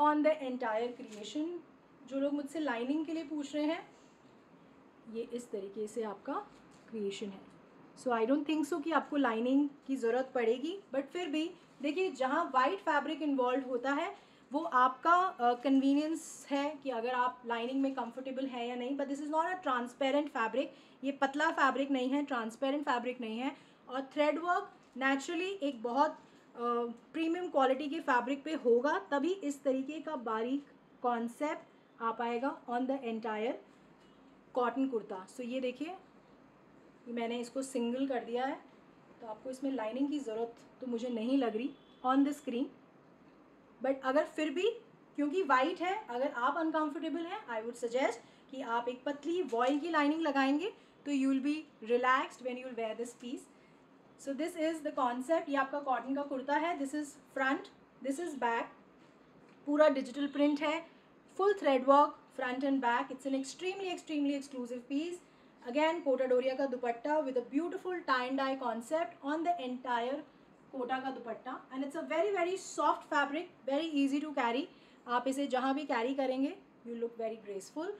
on the entire creation. जो लोग मुझसे लाइनिंग के लिए पूछ रहे हैं, ये इस तरीके से आपका क्रिएशन है. So I don't think so कि आपको लाइनिंग की ज़रूरत पड़ेगी, बट फिर भी देखिए जहाँ वाइट फैब्रिक इन्वॉल्व होता है वो आपका कन्वीनियंस uh, है कि अगर आप लाइनिंग में कंफर्टेबल है या नहीं. But this is not a transparent fabric. ये पतला फैब्रिक नहीं है, ट्रांसपेरेंट फैब्रिक नहीं है. और थ्रेड वर्क नेचुरली एक बहुत प्रीमियम uh, क्वालिटी के फैब्रिक पे होगा, तभी इस तरीके का बारीक कॉन्सेप्ट आ पाएगा on the entire cotton kurta. So ये देखिए मैंने इसको सिंगल कर दिया है, तो आपको इसमें लाइनिंग की ज़रूरत तो मुझे नहीं लग रही ऑन द स्क्रीन. बट अगर फिर भी क्योंकि वाइट है, अगर आप अनकंफर्टेबल हैं, आई वुड सजेस्ट कि आप एक पतली वॉयल की लाइनिंग लगाएंगे तो you will be relaxed when you will wear this piece. So this is the concept. ये आपका कॉटन का कुर्ता है. This is front, this is back. पूरा डिजिटल प्रिंट है, full thread work front and back. It's an extremely extremely exclusive piece. Again Kota Doria का dupatta with a beautiful tie and dye concept on the entire Kota का dupatta. And it's a very very soft fabric, very easy to carry. आप इसे जहाँ भी carry करेंगे you look very graceful.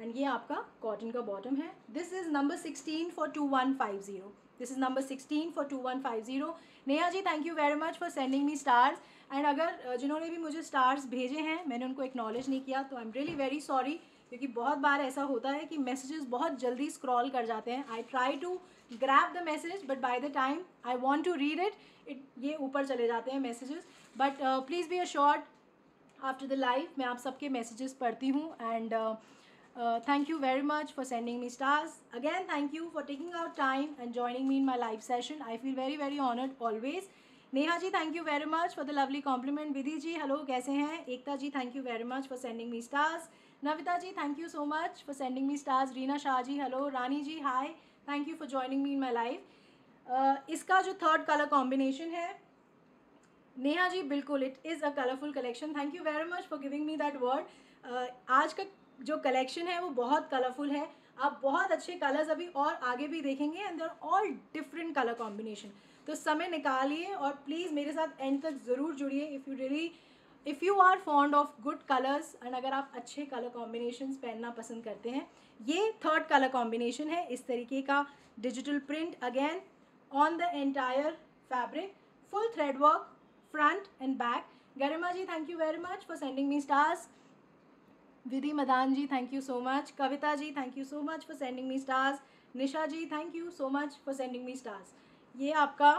And ये आपका cotton का बॉटम है. This is number sixteen four two one five zero this is number sixteen four two one five zero Neha ji thank you very much for sending me stars. And अगर जिन्होंने भी मुझे stars भेजे हैं मैंने उनको एक्नॉलेज नहीं किया तो I am really very sorry, क्योंकि बहुत बार ऐसा होता है कि मैसेजेस बहुत जल्दी स्क्रॉल कर जाते हैं. I try to grab the message but by the time I want to read it it ये ऊपर चले जाते हैं messages. But please be assured after the live मैं आप सबके मैसेजेस पढ़ती हूँ. And thank you very much for sending me stars. Again thank you for taking our time and joining me in my live session. I feel very very honoured always. Neha ji thank you very much for the lovely compliment. Vidhi ji hello कैसे हैं. Ekta ji thank you very much for sending me stars. Navita ji thank you so much for sending me stars. Reena Shah ji hello. Rani ji hi thank you for joining me in my life. इसका जो third colour combination है नेहा जी बिल्कुल it is a colourful collection. Thank you very much for giving me that word. आज का जो collection है वो बहुत कलरफुल है. आप बहुत अच्छे कलर्स अभी और आगे भी देखेंगे and they are all different colour combination. तो समय निकालिए और प्लीज़ मेरे साथ एंड तक ज़रूर जुड़िए. If you really if you are fond of good colours and अगर आप अच्छे कलर कॉम्बिनेशन पहनना पसंद करते हैं, ये थर्ड कलर कॉम्बिनेशन है. इस तरीके का digital print again on the entire fabric, full thread work front and back. Garima ji thank you very much for sending me stars. Vidhi Madan ji thank you so much. Kavita ji thank you so much for sending me stars. Nisha ji thank you so much for sending me stars. ये आपका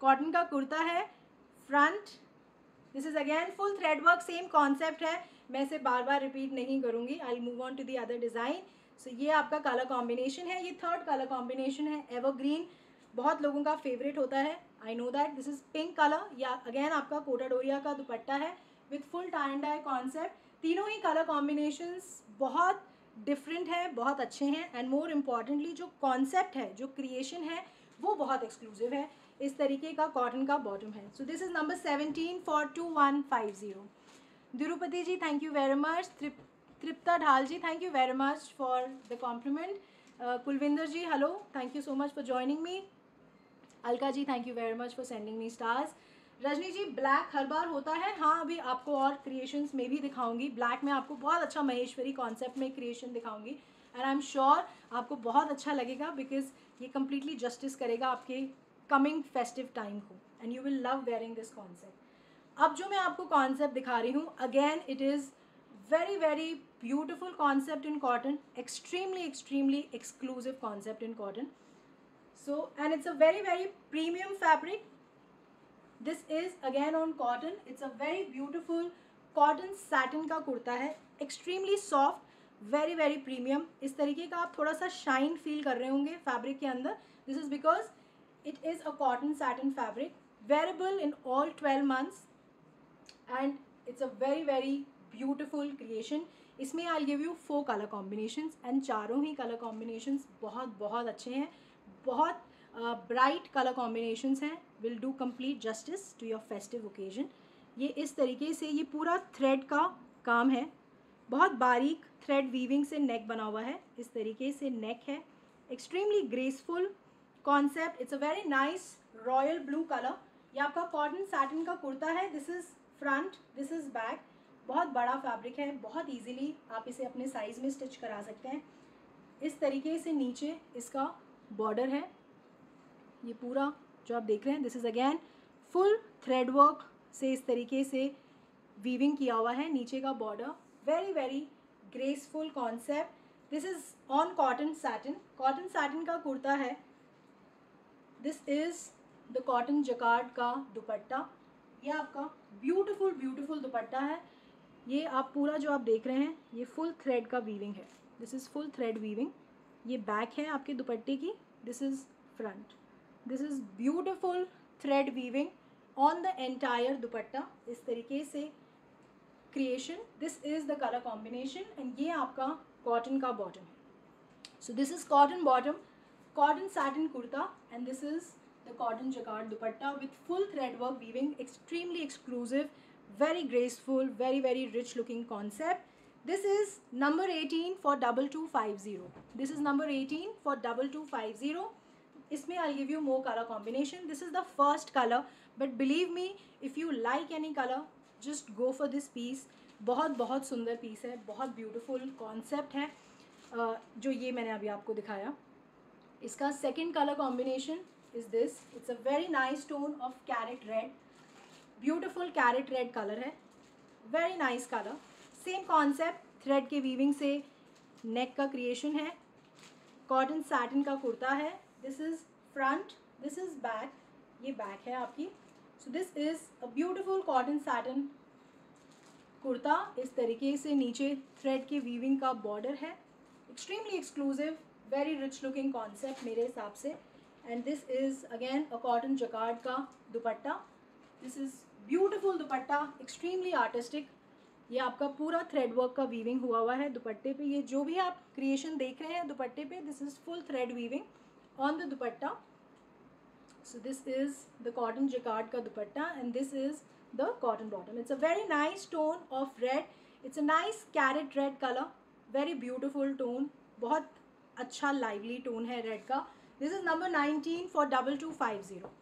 cotton uh, का कुर्ता है front. This is again full thread work, same concept है. मैं इसे बार बार repeat नहीं करूँगी. I move on to the other design. So ये आपका कलर कॉम्बिनेशन है. ये थर्ड कलर कॉम्बिनेशन है, एवरग्रीन, बहुत लोगों का फेवरेट होता है. I know that. This is pink colour. या अगेन आपका कोटा डोरिया का दुपट्टा है with full tie and dye concept. तीनों ही कलर कॉम्बिनेशंस बहुत डिफरेंट हैं, बहुत अच्छे हैं. एंड मोर इम्पॉर्टेंटली जो कॉन्सेप्ट है, जो क्रिएशन है, वो बहुत एक्सक्लूसिव है. इस तरीके का कॉटन का बॉटम है. So this is number seventeen four two one five zero Tirupati ji thank you very much. Tripta Dhal ji thank you very much for the compliment. Kulwinder ji hello thank you so much for joining me. Alka ji thank you very much for sending me stars. Rajni ji black हर बार होता है. हाँ, अभी आपको और creations में भी दिखाऊंगी. ब्लैक में आपको बहुत अच्छा महेश्वरी कॉन्सेप्ट में क्रिएशन दिखाऊंगी. एंड आई एम श्योर आपको बहुत अच्छा लगेगा बिकॉज ये कम्प्लीटली जस्टिस करेगा आपके कमिंग फेस्टिव टाइम को and you will love wearing this concept. अब जो मैं आपको कॉन्सेप्ट दिखा रही हूँ, again it is very very beautiful concept in cotton, extremely extremely exclusive concept in cotton. So, and it's a very very premium fabric. This is again on cotton. It's a very beautiful cotton satin का कुर्ता है, extremely soft, very very premium. इस तरीके का आप थोड़ा सा shine feel कर रहे होंगे fabric के अंदर. This is because it is a cotton satin fabric, wearable in all twelve months, and it's a very very beautiful creation. इसमें I'll give you four color combinations, and चारों ही color combinations बहुत बहुत अच्छे हैं, बहुत bright colour combinations हैं, will do complete justice to your festive occasion. ये इस तरीके से ये पूरा थ्रेड का काम है, बहुत बारीक थ्रेड वीविंग से नेक बना हुआ है, इस तरीके से नेक है. Extremely graceful concept, it's a very nice royal blue colour. ये आपका कॉटन सैटिन का कुर्ता है, this is front, this is back. बहुत बड़ा फैब्रिक है, बहुत ईजीली आप इसे अपने साइज़ में स्टिच करा सकते हैं. इस तरीके से नीचे इसका बॉर्डर है, ये पूरा जो आप देख रहे हैं, this is again full thread work से इस तरीके से वीविंग किया हुआ है. नीचे का border very very graceful concept. This is on cotton satin, cotton satin का कुर्ता है. This is the cotton jacquard का दुपट्टा, ये आपका ब्यूटीफुल ब्यूटीफुल दुपट्टा है. ये आप पूरा जो आप देख रहे हैं, ये फुल थ्रेड का वीविंग है, this is full thread weaving. ये बैक है आपके दुपट्टे की, this is front, this is beautiful thread weaving on the entire dupatta. इस तरीके से creation, this is the colour combination, and ये आपका कॉटन का बॉटम है. So this is cotton bottom, cotton satin kurta, and this is the cotton jacquard dupatta with full thread work weaving. Extremely exclusive, very graceful, very very rich looking concept. This is number eighteen for double two five zero. This is number eighteen for double two five zero. इसमें I'll give you more color combination. This is the first color, but believe me, if you like any color, just go for this piece. बहुत बहुत सुंदर piece है, बहुत beautiful concept है, जो ये मैंने अभी आपको दिखाया. इसका second color combination is this. It's a very nice tone of carrot red. Beautiful carrot red color है, very nice color. Same concept, thread के वीविंग से नेक का क्रिएशन है. कॉटन सैटिन का कुर्ता है, this is front, this is back. ये back है आपकी. So this is a beautiful cotton satin kurta. इस तरीके से नीचे थ्रेड के वीविंग का बॉर्डर है. Extremely exclusive, very rich looking concept मेरे हिसाब से. And this is again a cotton jacquard का dupatta. This is beautiful dupatta, extremely artistic. ये आपका पूरा थ्रेड वर्क का वीविंग हुआ हुआ है दुपट्टे पे. ये जो भी आप क्रिएशन देख रहे हैं दुपट्टे पे, this is full thread weaving on the dupatta. So this is the cotton jacquard का dupatta, and this is the cotton bottom. It's a very nice tone of red, it's a nice carrot red colour, very beautiful tone, बहुत अच्छा lively tone है red का. This is number nineteen for double two five zero.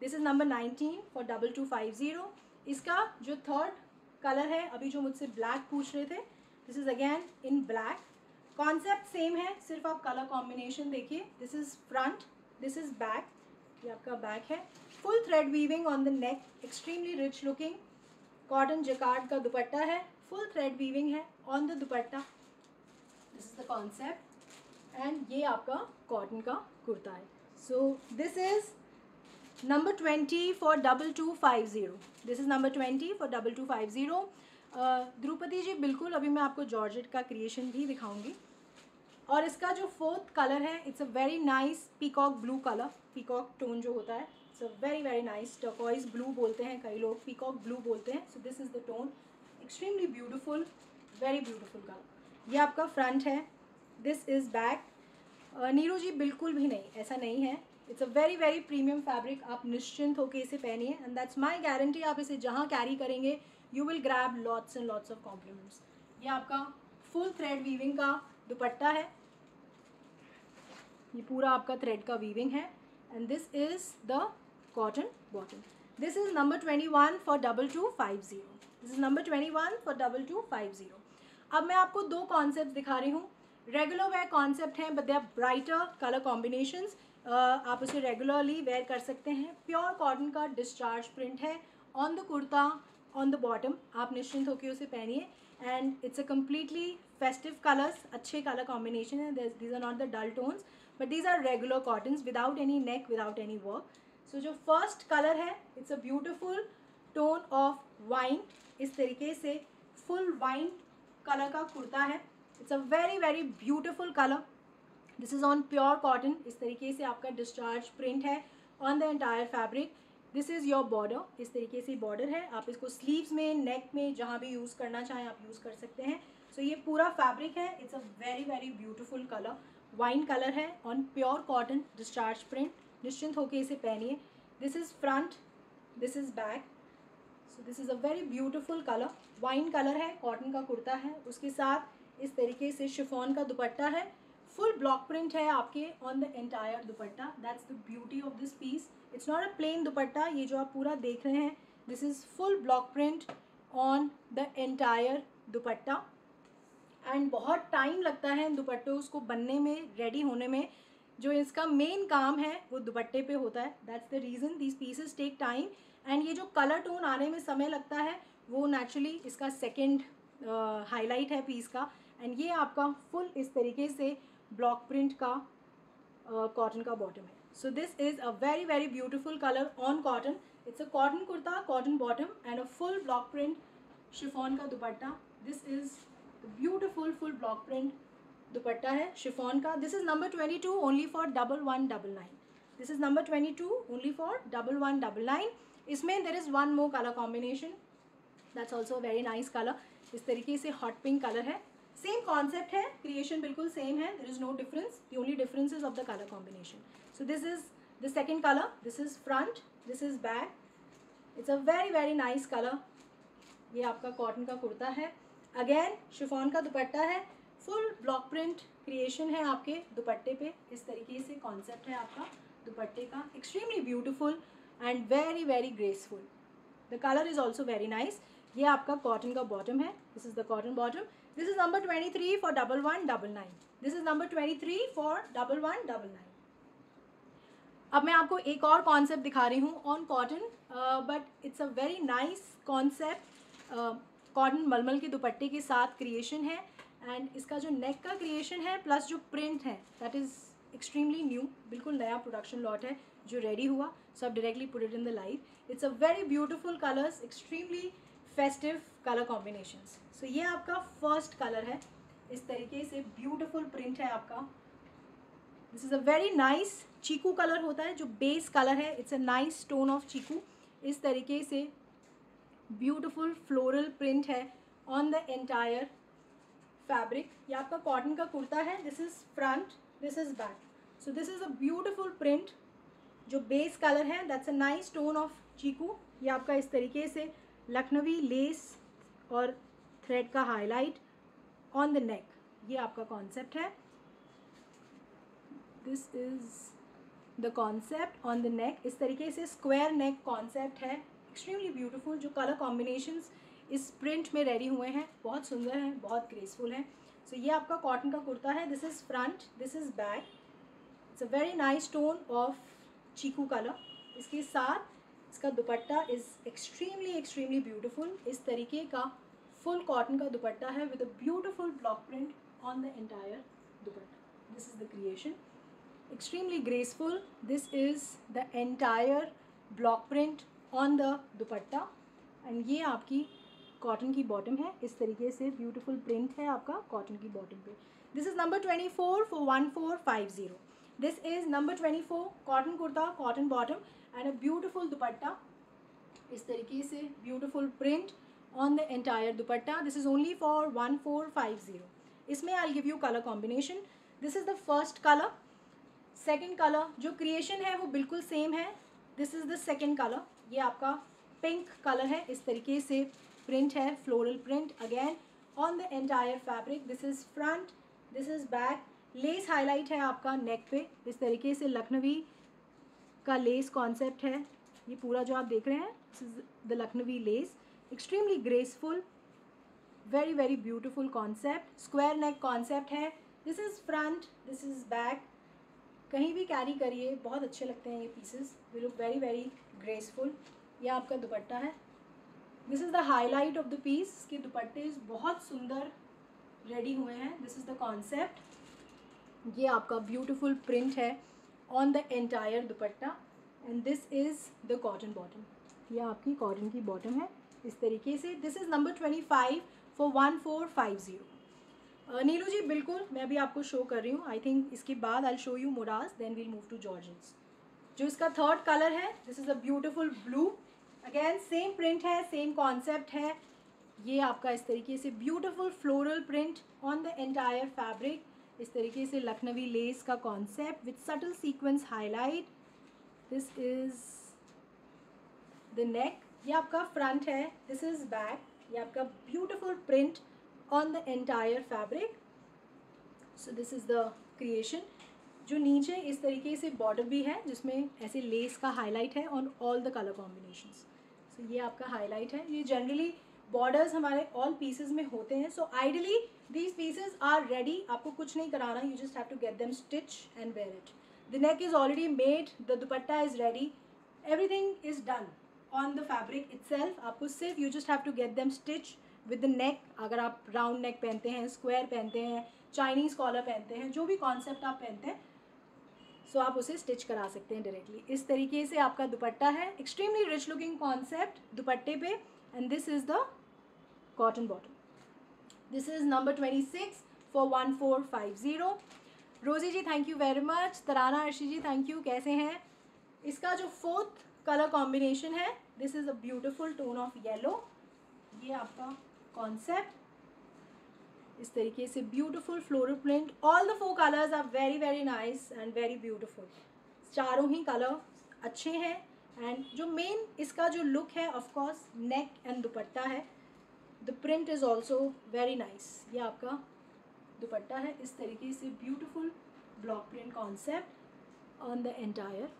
This is number nineteen for double two five zero. इसका जो third colour है, अभी जो मुझसे ब्लैक पूछ रहे थे, this is again in black. Concept same है, सिर्फ आप कलर कॉम्बिनेशन देखिए. This is front, this is back. ये आपका बैक है, full thread weaving on the neck, extremely rich looking. Cotton jacquard का दुपट्टा है, फुल थ्रेड वीविंग है on the dupatta. This is the concept, and ये आपका कॉटन का कुर्ता है. So this is number twenty for double two five zero. This is number twenty for double two five zero. Drupati ji बिल्कुल, अभी मैं आपको जॉर्जेट का क्रिएशन भी दिखाऊंगी. और इसका जो फोर्थ कलर है, it's a very nice peacock blue colour. Peacock tone जो होता है, it's a very very nice turquoise blue बोलते हैं कई लोग, पीकॉक ब्लू बोलते हैं. So this is the tone, extremely beautiful, very beautiful colour. ये आपका फ्रंट है, this is back. Neeru ji बिल्कुल भी नहीं, ऐसा नहीं है. It's a very very premium fabric, आप निश्चिंत होकर इसे पहनिए, एंड दैट्स माई गारंटी. आप इसे जहाँ कैरी करेंगे, you will grab lots and lots of compliments. ये आपका फुल थ्रेड वीविंग का दुपट्टा है, ये पूरा आपका थ्रेड का वीविंग है, and this is the cotton bottom. This is number twenty one for double two five zero. This is number twenty one for double two five zero. अब मैं आपको दो कॉन्सेप्ट दिखा रही हूँ, रेगुलर वेयर कॉन्सेप्ट हैं, but they are brighter colour combinations. आप उसे रेगुलरली वेयर कर सकते हैं. प्योर कॉटन का डिस्चार्ज प्रिंट है on the kurta, on the bottom. आप निश्चिंत होकर उसे पहनिए. And it's a completely festive colours, अच्छे कलर कॉम्बिनेशन है. These are not the dull tones but these are regular cottons without any neck, without any work. So जो first colour है it's a beautiful tone of wine. इस तरीके से full wine colour का कुर्ता है. It's a very very beautiful colour. This is on pure cotton. इस तरीके से आपका डिस्चार्ज प्रिंट है on the entire fabric. This is your border. इस तरीके से बॉर्डर है. आप इसको स्लीव्स में, नेक में, जहाँ भी यूज़ करना चाहें आप यूज़ कर सकते हैं. सो so, ये पूरा फैब्रिक है. It's a very very beautiful colour. Wine colour है on pure cotton discharge print. निश्चिंत होकर इसे पहनिए. This is front, this is back. So this is a very beautiful colour. Wine colour है, कॉटन का कुर्ता है, उसके साथ इस तरीके से शिफॉन का दुपट्टा है. फुल ब्लॉक प्रिंट है आपके on the entire dupatta. That's the beauty of this piece. It's not a plain dupatta. ये जो आप पूरा देख रहे हैं this is full block print on the entire dupatta. And बहुत टाइम लगता है इन दुपट्टों को बनने में, रेडी होने में. जो इसका मेन काम है वो दुपट्टे पे होता है. That's the reason these pieces take time. And ये जो कलर टोन आने में समय लगता है वो नेचुरली इसका सेकेंड हाईलाइट uh, है पीस का. एंड ये आपका फुल इस तरीके से ब्लॉक प्रिंट का कॉटन uh, का बॉटम है. So this is a very very beautiful colour on cotton. It's a cotton kurta, cotton bottom and a full block print chiffon का dupatta. This is beautiful full block print dupatta है chiffon का. This is number twenty two only for double one double nine. This is number twenty two only for double one double nine. इसमें there is one more colour combination. That's also very nice colour. इस तरीके से hot pink colour है. Same concept है, creation बिल्कुल same है. There is no difference. The only difference is of the colour combination. So this is the second colour. This is front, this is back. It's a very very nice colour. ये आपका cotton का कुर्ता है, again chiffon का दुपट्टा है. Full block print creation है आपके दुपट्टे पे. इस तरीके से कॉन्सेप्ट है आपका दुपट्टे का. Extremely beautiful and very very graceful. The colour is also very nice. ये आपका कॉटन का बॉटम है. This is the cotton bottom. This is number twenty three for double one double nine. This is number twenty three for double one double nine. अब मैं आपको एक और concept दिखा रही हूँ on cotton, but it's a very nice concept. Cotton मलमल के दुपट्टे के साथ क्रिएशन है. एंड इसका जो नेक का क्रिएशन है प्लस जो प्रिंट है दैट इज़ एक्सट्रीमली न्यू. बिल्कुल नया प्रोडक्शन लॉट है जो रेडी हुआ. सो आप directly put it in the light. It's a very beautiful colours, extremely festive colour combinations. So ये आपका फर्स्ट कलर है. इस तरीके से ब्यूटिफुल प्रिंट है आपका. This is a very nice chikoo colour होता है जो बेस कलर है. It's a nice tone of chikoo. इस तरीके से ब्यूटिफुल फ्लोरल प्रिंट है ऑन द एंटायर फैब्रिक. ये आपका कॉटन का कुर्ता है. This is front, this is back. So this is a beautiful print. जो बेस कलर है that's a nice tone of chikoo. ये आपका इस तरीके से लखनवी लेस और थ्रेड का हाईलाइट ऑन द नेक. ये आपका कॉन्सेप्ट है. This is the concept on the neck. इस तरीके से स्क्वायर नेक कॉन्सेप्ट है. Extremely beautiful. जो कलर कॉम्बिनेशंस इस प्रिंट में रेडी हुए हैं बहुत सुंदर हैं, बहुत ग्रेसफुल हैं. सो so, ये आपका कॉटन का कुर्ता है. This is front, this is back. It's a very nice tone of chikoo colour. इसके साथ इसका dupatta is extremely extremely beautiful. इस तरीके का फुल कॉटन का दुपट्टा है with a beautiful block print on the entire dupatta. This is the creation. Extremely graceful. This is the entire block print on the dupatta. And ये आपकी कॉटन की बॉटम है. इस तरीके से ब्यूटीफुल प्रिंट है आपका कॉटन की बॉटम पे. This is number twenty four for one four five zero. This is number twenty four cotton kurta, cotton bottom and a beautiful dupatta. इस तरीके से beautiful print on the entire dupatta. This is only for one four five zero. इसमें I will give you colour combination. This is the first colour. Second colour जो creation है वो बिल्कुल same है. This is the second colour. ये आपका pink colour है. इस तरीके से प्रिंट है, floral print again on the entire fabric. This is front, this is back. Lace highlight है आपका नेक पे. इस तरीके से लखनवी का लेस कॉन्सेप्ट है. ये पूरा जो आप देख रहे हैं this is the Lucknowi lace. Extremely graceful, very very beautiful concept. Square neck concept है. This is front, this is back. कहीं भी कैरी करिए, बहुत अच्छे लगते हैं ये pieces. We look very very graceful. यह आपका दुपट्टा है. This is the highlight of the piece. इसके दुपट्टे बहुत सुंदर रेडी हुए हैं. This is the concept. ये आपका ब्यूटीफुल प्रिंट है on the entire dupatta. And this is the cotton bottom. यह आपकी कॉटन की बॉटम है इस तरीके से. This is number twenty five for one four five zero. Neelu ji बिल्कुल, मैं अभी आपको शो कर रही हूँ. आई थिंक इसके बाद I show you मोरास, then we'll move to georgettes. जो इसका थर्ड कलर है, this is a beautiful blue. Again same print है, सेम कॉन्सेप्ट है. ये आपका इस तरीके से beautiful floral print on the entire fabric. इस तरीके से लखनवी लेस का concept with subtle sequence highlight. This is the neck. ये आपका फ्रंट है. This is back. ये आपका beautiful print on the entire fabric. So this is the creation. जो नीचे इस तरीके से बॉर्डर भी है जिसमें ऐसे लेस का हाईलाइट है on all the colour combinations. So ये आपका हाईलाइट है. ये जनरली बॉर्डर्स हमारे ऑल पीसेस में होते हैं. So ideally these pieces are ready. आपको कुछ नहीं कराना, you just have to get them stitch and wear it. The neck is already made, the dupatta is ready, everything is done on the fabric itself. आपको सिर्फ you just have to get them stitch with the neck. अगर आप round neck पहनते हैं, square पहनते हैं, Chinese collar पहनते हैं, जो भी कॉन्सेप्ट आप पहनते हैं, सो so आप उसे स्टिच करा सकते हैं डायरेक्टली. इस तरीके से आपका दुपट्टा है. एक्सट्रीमली रिच लुकिंग कॉन्सेप्ट दुपट्टे पे. And this is the cotton bottom. This is number twenty six four one four five zero. Rosie ji thank you very much. Tarana Arshi ji thank you. कैसे हैं? इसका जो फोर्थ कलर कॉम्बिनेशन है, this is a beautiful tone of yellow. ये आपका concept इस तरीके से beautiful floral print. All the four colours are very very nice and very beautiful. चारों ही कलर अच्छे हैं. एंड जो मेन इसका जो लुक है, ऑफकोर्स नेक एंड दुपट्टा है. The print is also very nice. ये आपका दुपट्टा है इस तरीके से beautiful block print concept on the entire.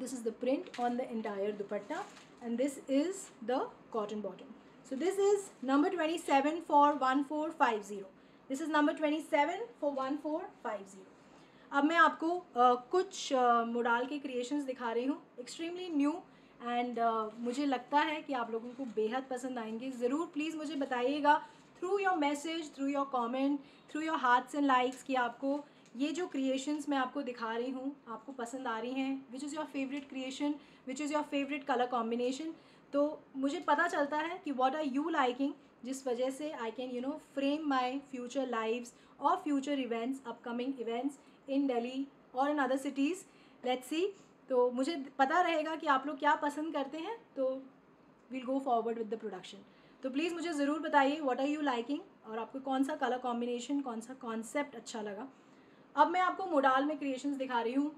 This is the print on the entire dupatta, and this is the cotton bottom. So this is number twenty-seven for one four five zero. This is number twenty-seven for one four five zero. अब मैं आपको uh, कुछ modal uh, के creations दिखा रही हूँ, extremely new, and uh, मुझे लगता है कि आप लोगों को बेहद पसंद आएंगे. ज़रूर प्लीज़ मुझे बताइएगा through your message, through your comment, through your hearts and likes कि आपको ये जो क्रिएशंस मैं आपको दिखा रही हूँ आपको पसंद आ रही हैं. Which is your favourite creation, which is your favourite colour combination. तो मुझे पता चलता है कि व्हाट आर यू लाइकिंग, जिस वजह से I can you know frame my future lives और future events, upcoming events in Delhi और in other cities. Let's see. तो मुझे पता रहेगा कि आप लोग क्या पसंद करते हैं, तो we'll go forward with the production. तो प्लीज़ मुझे ज़रूर बताइए व्हाट आर यू लाइकिंग, और आपको कौन सा कलर कॉम्बिनेशन, कौन सा कॉन्सेप्ट अच्छा लगा. अब मैं आपको मोडाल में क्रिएशंस दिखा रही हूँ.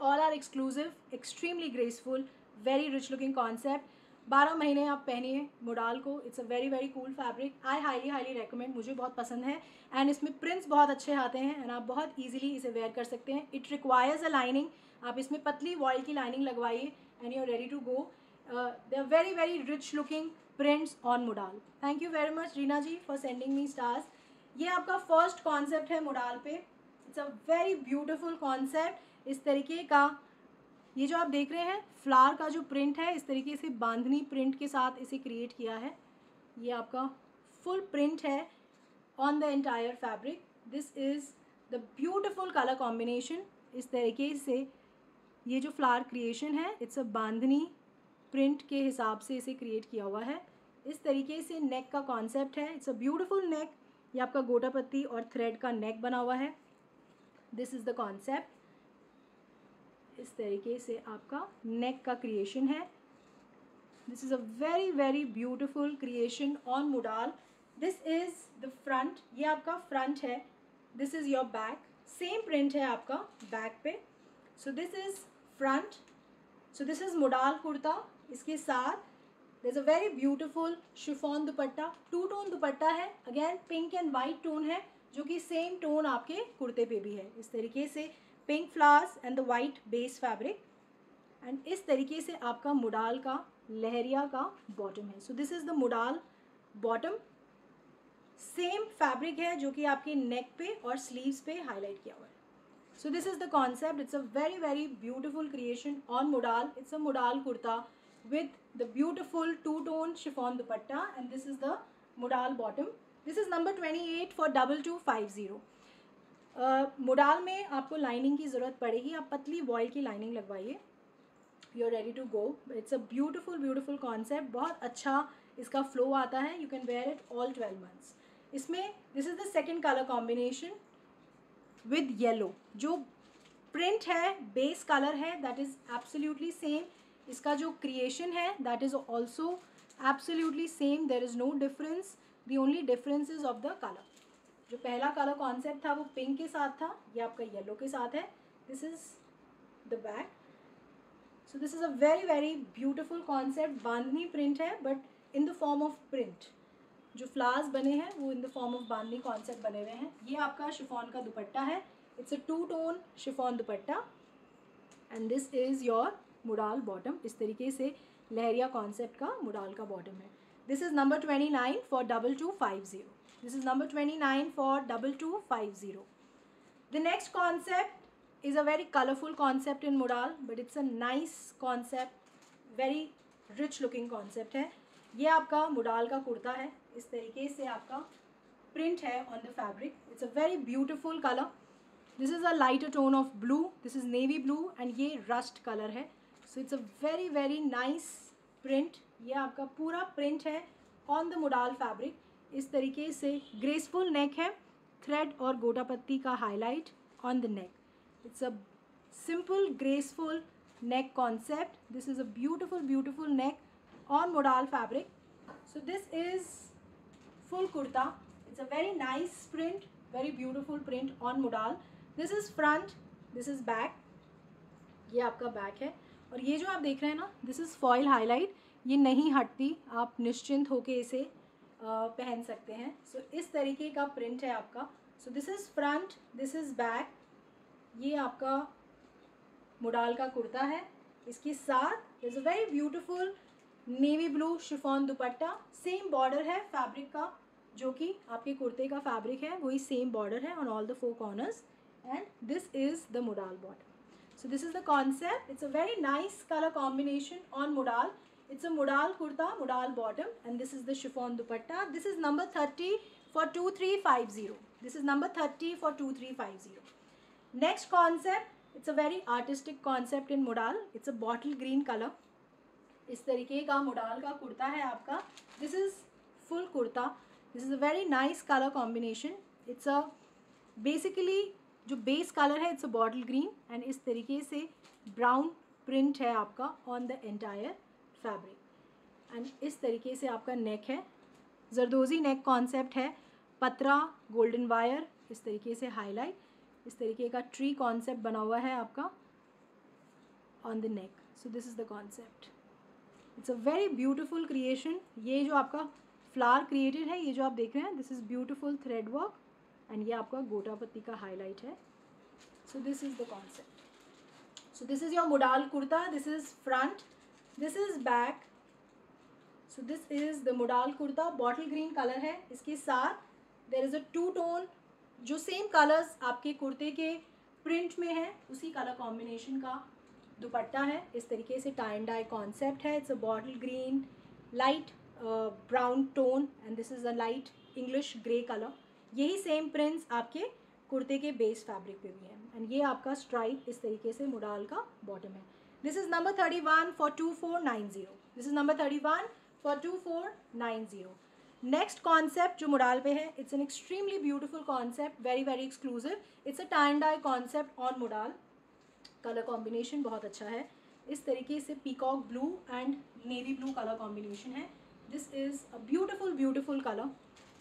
All are exclusive, extremely graceful, very rich looking concept. बारह महीने आप पहनिए मोडाल को. It's a very very cool fabric. I highly highly recommend. मुझे बहुत पसंद है. एंड इसमें प्रिंट्स बहुत अच्छे आते हैं एंड आप बहुत ईजिली इसे वेयर कर सकते हैं. It requires a lining. आप इसमें पतली वॉयल की लाइनिंग लगवाइए and you are ready to go. They are very very rich looking prints on modal. Thank you very much Reena ji for sending me stars. ये आपका फर्स्ट कॉन्सेप्ट है modal पे. It's a very beautiful concept. इस तरीके का ये जो आप देख रहे हैं फ्लावर का जो प्रिंट है, इस तरीके से बांधनी प्रिंट के साथ इसे क्रिएट किया है. ये आपका फुल प्रिंट है on the entire fabric. This is the beautiful colour combination. इस तरीके से ये जो फ्लावर क्रिएशन है, इट्स अ बांधनी प्रिंट के हिसाब से इसे क्रिएट किया हुआ है. इस तरीके से नेक का कॉन्सेप्ट है. It's a beautiful neck. ये आपका गोटा पत्ती और थ्रेड का नेक बना हुआ है. This is the concept. इस तरीके से आपका नेक का क्रिएशन है. This is a very very beautiful creation on modal. This is the front. ये आपका फ्रंट है. This is your back. Same print है आपका बैक पे. So this is front. So this is modal kurta. इसके साथ this a very beautiful chiffon dupatta. Two tone dupatta है. Again pink and white tone है, जो कि सेम टोन आपके कुर्ते पे भी है. इस तरीके से pink flowers and the white base fabric. And इस तरीके से आपका मोडाल का लहरिया का बॉटम है. So this is the modal bottom. Same fabric है जो कि आपके नेक पे और स्लीव्स पे हाईलाइट किया हुआ है. So this is the concept. It's a very very beautiful creation on modal. It's a modal kurta with the beautiful two-tone chiffon dupatta, and this is the modal bottom. This is number twenty-eight for double two five zero. Modal में आपको lining की ज़रूरत पड़ेगी. आप पतली voile की lining लगवाइए. You're ready to go. It's a beautiful, beautiful concept. बहुत अच्छा इसका flow आता है. You can wear it all twelve months. इसमें this is the second color combination with yellow. जो print है, base color है, that is absolutely same. इसका जो क्रिएशन है that is also absolutely same. There is no difference. The only difference is of the colour. जो पहला colour concept था वो पिंक के साथ था, ये आपका येलो के साथ है. This is the back. So this is a very very beautiful concept. Bandhani print है but in the form of print. जो फ्लावर्स बने हैं वो in the form of bandhani concept बने हुए हैं. ये आपका शिफॉन का दुपट्टा है. It's a two tone chiffon dupatta and this is your modal bottom. इस तरीके से लहरिया कॉन्सेप्ट का मुडाल का बॉटम है. This is number twenty nine four double two five zero. This is number twenty nine four double two five zero. The next concept is a very colourful concept in modal but it's a nice concept. Very rich looking concept है. ये आपका modal का कुर्ता है. इस तरीके से आपका print है on the fabric. It's a very beautiful colour. This is a lighter tone of blue. This is navy blue and ये रस्ट कलर है. So it's a very very nice print. ये आपका पूरा प्रिंट है on the मुडाल fabric. इस तरीके से graceful neck है. थ्रेड और गोटा पत्ती का highlight on the neck. It's a simple graceful neck concept. This is a beautiful beautiful neck on modal fabric. So this is full kurta. It's a very nice print. Very beautiful print on modal. This is front. This is back. ये आपका back है. और ये जो आप देख रहे हैं ना, दिस इज़ फॉइल हाईलाइट. ये नहीं हटती. आप निश्चिंत होके इसे पहन सकते हैं. सो so, इस तरीके का प्रिंट है आपका. So this is front. This is back. ये आपका मुडाल का कुर्ता है. इसके साथ is a very beautiful navy blue chiffon dupatta. Same border है फैब्रिक का. जो कि आपके कुर्ते का फैब्रिक है वही सेम बॉर्डर है on all the four corners. And this is the modal bottom. So this is the concept. It's a very nice color combination on modal. It's a modal kurta, modal bottom, and this is the chiffon dupatta. This is number thirty for two three five zero. This is number thirty for two three five zero. Next concept. It's a very artistic concept in modal. It's a bottle green color. इस तरीके का modal का कुर्ता है आपका. This is full kurta. This is a very nice color combination. It's a basically जो base colour है it's a bottle green and इस तरीके से ब्राउन प्रिंट है आपका on the entire fabric. And इस तरीके से आपका नेक है. जरदोजी नेक कॉन्सेप्ट है. पतरा गोल्डन वायर इस तरीके से हाईलाइट. इस तरीके का ट्री कॉन्सेप्ट बना हुआ है आपका on the neck. So this is the concept. It's a very beautiful creation. ये जो आपका फ्लावर क्रिएटेड है, ये जो आप देख रहे हैं, this is beautiful thread work and ये आपका गोटा पत्ती का हाईलाइट है. So this is the concept. So this is your modal kurta. This is front. This is back. So this is the modal kurta. Bottle green colour है. इसके साथ there is a two tone. जो same colours आपके कुर्ते के print में है उसी कलर कॉम्बिनेशन का दुपट्टा है. इस तरीके से टाई एंड डाई कॉन्सेप्ट है. It's a bottle green light brown tone and this is a light English grey colour. यही सेम प्रिंट्स आपके कुर्ते के बेस फैब्रिक पे भी हैं. एंड ये आपका स्ट्राइप इस तरीके से मुडाल का बॉटम है. This is number thirty one four two four nine zero. This is number thirty one four two four nine zero. Next concept जो मुडाल पे है, it's an extremely beautiful concept. Very very exclusive. It's a tie and dye concept on modal. Colour combination बहुत अच्छा है. इस तरीके से peacock blue and navy blue colour combination है. This is a beautiful beautiful colour.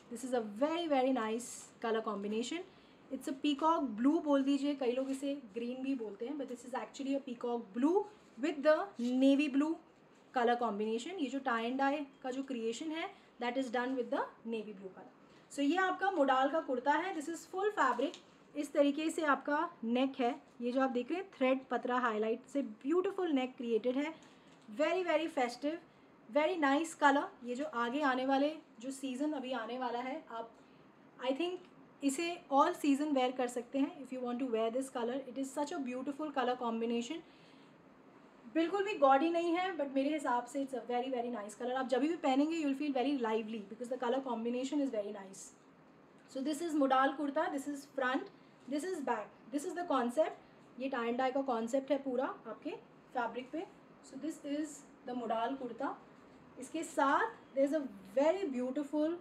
This is a very very nice colour combination. It's a peacock blue बोल दीजिए. कई लोग इसे ग्रीन भी बोलते हैं but this is actually a peacock blue with the navy blue colour combination. ये जो टाई एंड डाई का जो क्रिएशन है that is done with the navy blue colour. सो ये आपका मुडाल का कुर्ता है. This is full fabric. इस तरीके से आपका नेक है. ये जो आप देख रहे हैं थ्रेड पतरा हाईलाइट से ब्यूटिफुल नेक क्रिएटेड है. Very very festive. Very nice colour. ये जो आगे आने वाले जो सीज़न अभी आने वाला है, आप आई थिंक इसे ऑल सीजन वेयर कर सकते हैं if you want to wear this colour. It is such a beautiful colour combination. बिल्कुल भी गॉडी नहीं है बट मेरे हिसाब से it's a very very nice colour. आप जब भी पहनेंगे you will feel very lively because the colour combination is very nice. So this is modal kurta, this is front, this is back, this is the concept. ये tie and dye का concept है पूरा आपके fabric पे. So this is the modal kurta. इसके साथ there is a very beautiful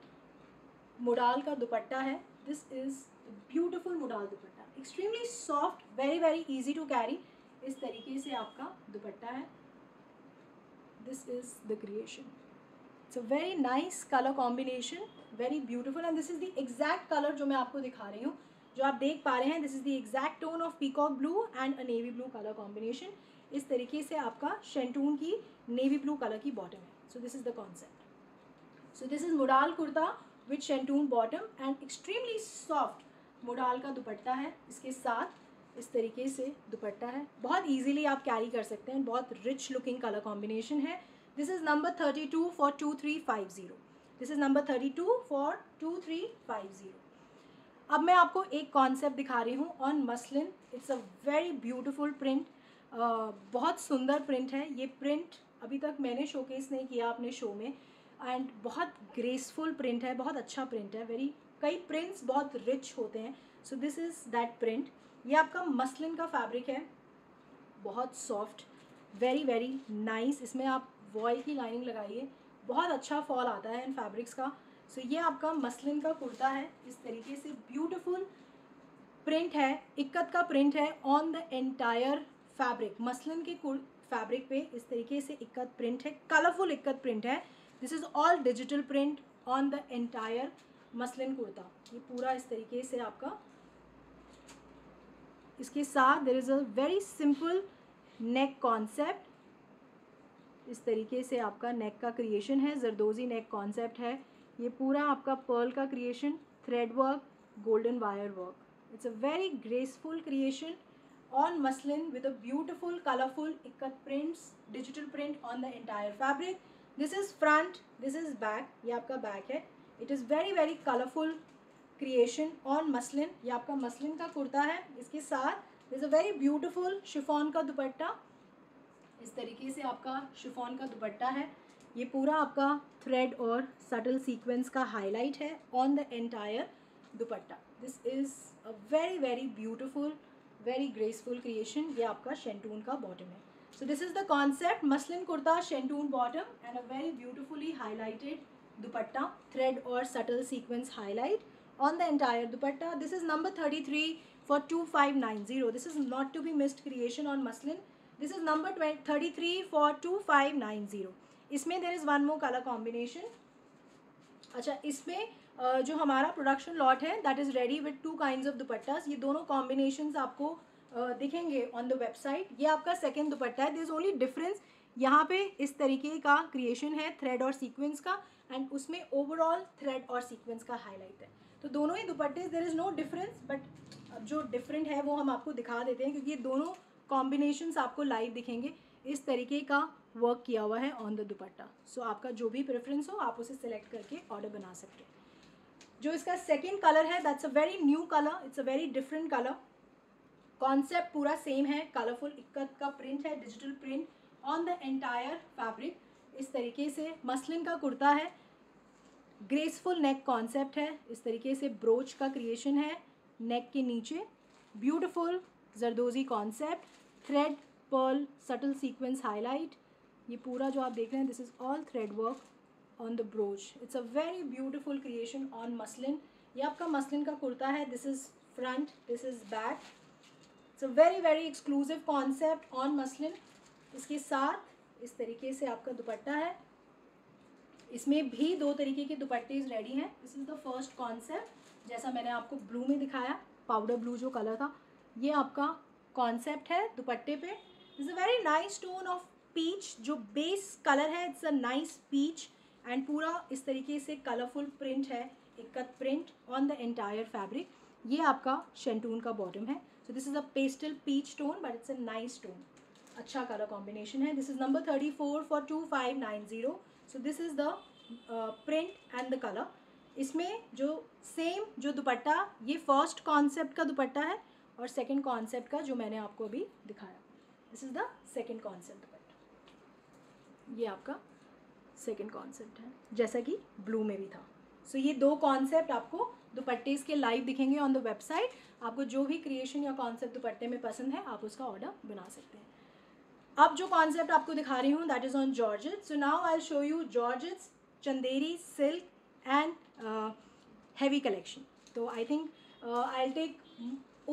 modal का दुपट्टा है. This is beautiful modal dupatta, extremely soft, very very easy to carry. इस तरीके से आपका दुपट्टा है. This is the creation. It's a very nice colour combination, very beautiful. And this is the exact colour जो मैं आपको दिखा रही हूँ, जो आप देख पा रहे हैं. This is the exact tone of peacock blue and a navy blue colour combination. इस तरीके से आपका शेंटून की नेवी ब्लू कलर की बॉटम है. So this is the concept. So this is modal kurta with शेंटून bottom and extremely soft modal का दुपट्टा है. इसके साथ इस तरीके से दुपट्टा है. बहुत ईजीली आप कैरी कर सकते हैं. बहुत रिच लुकिंग कलर कॉम्बिनेशन है. This is number thirty two four two three five zero this is number thirty two four two three five zero अब मैं आपको एक कॉन्सेप्ट दिखा रही हूँ on muslin. It's a very beautiful print, बहुत सुंदर प्रिंट है. ये प्रिंट अभी तक मैंने शोकेस नहीं किया अपने शो में. एंड बहुत ग्रेसफुल प्रिंट है, बहुत अच्छा प्रिंट है. वेरी कई प्रिंट्स बहुत रिच होते हैं. So this is that print. ये आपका मसलिन का फैब्रिक है, बहुत सॉफ्ट, वेरी वेरी नाइस. इसमें आप वॉयल की लाइनिंग लगाइए, बहुत अच्छा फॉल आता है इन फैब्रिक्स का. सो so, ये आपका मसलिन का कुर्ता है. इस तरीके से ब्यूटीफुल प्रिंट है, इक्कत का प्रिंट है on the entire fabric. Muslin के फैब्रिक पे इस तरीके से इक्कत प्रिंट है, कलरफुल इक्कत प्रिंट है. This is all digital print on the entire muslin kurta. ये पूरा इस तरीके से आपका. इसके साथ there is a very simple neck concept. इस तरीके से आपका नेक का क्रिएशन है, जरदोजी नेक कॉन्सेप्ट है. ये पूरा आपका पर्ल का creation, thread work, golden wire work. It's a very graceful creation on muslin with a beautiful colourful ikat prints, digital print on the entire fabric. This is front, this is back. ये आपका back है. It is very very colourful creation on muslin. ये आपका muslin का कुर्ता है. इसके साथ this a very beautiful chiffon का दुपट्टा. इस तरीके से आपका शिफॉन का दुपट्टा है. ये पूरा आपका थ्रेड और सटल सीक्वेंस का हाईलाइट है on the entire dupatta. This is a very very beautiful, very graceful creation. ये आपका शेंटून का बॉटम है. So this is the concept, muslin kurta, शेंटून bottom and a very beautifully highlighted dupatta, thread और subtle sequence highlight on the entire dupatta. This is number thirty three four two five nine zero this is not to be missed creation on muslin. This is number thirty three four two five nine zero इसमें there is one more colour combination. अच्छा, इसमें जो हमारा production lot है that is ready with two kinds of dupattas. ये दोनों combinations आपको दिखेंगे ऑन द वेबसाइट. ये आपका सेकंड दुपट्टा है. देयर इज़ ओनली डिफरेंस यहाँ पे इस तरीके का क्रिएशन है, थ्रेड और सीक्वेंस का, एंड उसमें ओवरऑल थ्रेड और सीक्वेंस का हाईलाइट है. तो दोनों ही दुपट्टे there is no difference, but अब जो डिफरेंट है वो हम आपको दिखा देते हैं क्योंकि ये दोनों कॉम्बिनेशंस आपको लाइव दिखेंगे. इस तरीके का वर्क किया हुआ है ऑन द दुपट्टा. सो आपका जो भी प्रेफरेंस हो आप उसे सिलेक्ट करके ऑर्डर बना सकते हैं. जो इसका सेकंड कलर है that's a very new colour, it's a very different colour. Concept पूरा सेम है, कलरफुल इक्कत का प्रिंट है, digital print on the entire fabric. इस तरीके से मसलिन का कुर्ता है, ग्रेसफुल नेक कॉन्सेप्ट है. इस तरीके से ब्रोच का क्रिएशन है नेक के नीचे, beautiful zardozi concept, thread, pearl, subtle sequence highlight. ये पूरा जो आप देख रहे हैं this is all thread work on the brooch. It's a very beautiful creation on muslin. ये आपका मसलिन का कुर्ता है. This is front, this is back. It's a very very exclusive concept on muslin. इसके साथ इस तरीके से आपका दुपट्टा है. इसमें भी दो तरीके के दुपट्टे रेडी हैं. This is the first concept, जैसा मैंने आपको ब्लू में दिखाया, पाउडर ब्लू जो कलर था. ये आपका कॉन्सेप्ट है दुपट्टे पे. Is a very nice tone of peach, जो बेस कलर है it's a nice peach. And पूरा इस तरीके से कलरफुल प्रिंट है, ikat print on the entire fabric. ये आपका शेंटून का बॉटम है. So this is a pastel peach tone but it's a nice tone, अच्छा कलर कॉम्बिनेशन है. This is number thirty four four two five nine zero so this is the print and the colour. इसमें जो same जो दुपट्टा, ये first concept का दुपट्टा है और second concept का जो मैंने आपको अभी दिखाया, this is the second concept dupatta, ये आपका सेकंड कॉन्सेप्ट है जैसा कि ब्लू में भी था। सो so, ये दो कॉन्सेप्ट आपको दुपट्टेस के लाइव दिखेंगे ऑन द वेबसाइट। आपको जो भी क्रिएशन या कॉन्सेप्ट दुपट्टे में पसंद है आप उसका ऑर्डर बना सकते हैं। अब जो कॉन्सेप्ट आपको दिखा रही हूँ that is on georgette. So now I will show you georgettes, Chanderi, silk and heavy collection. तो I think I will take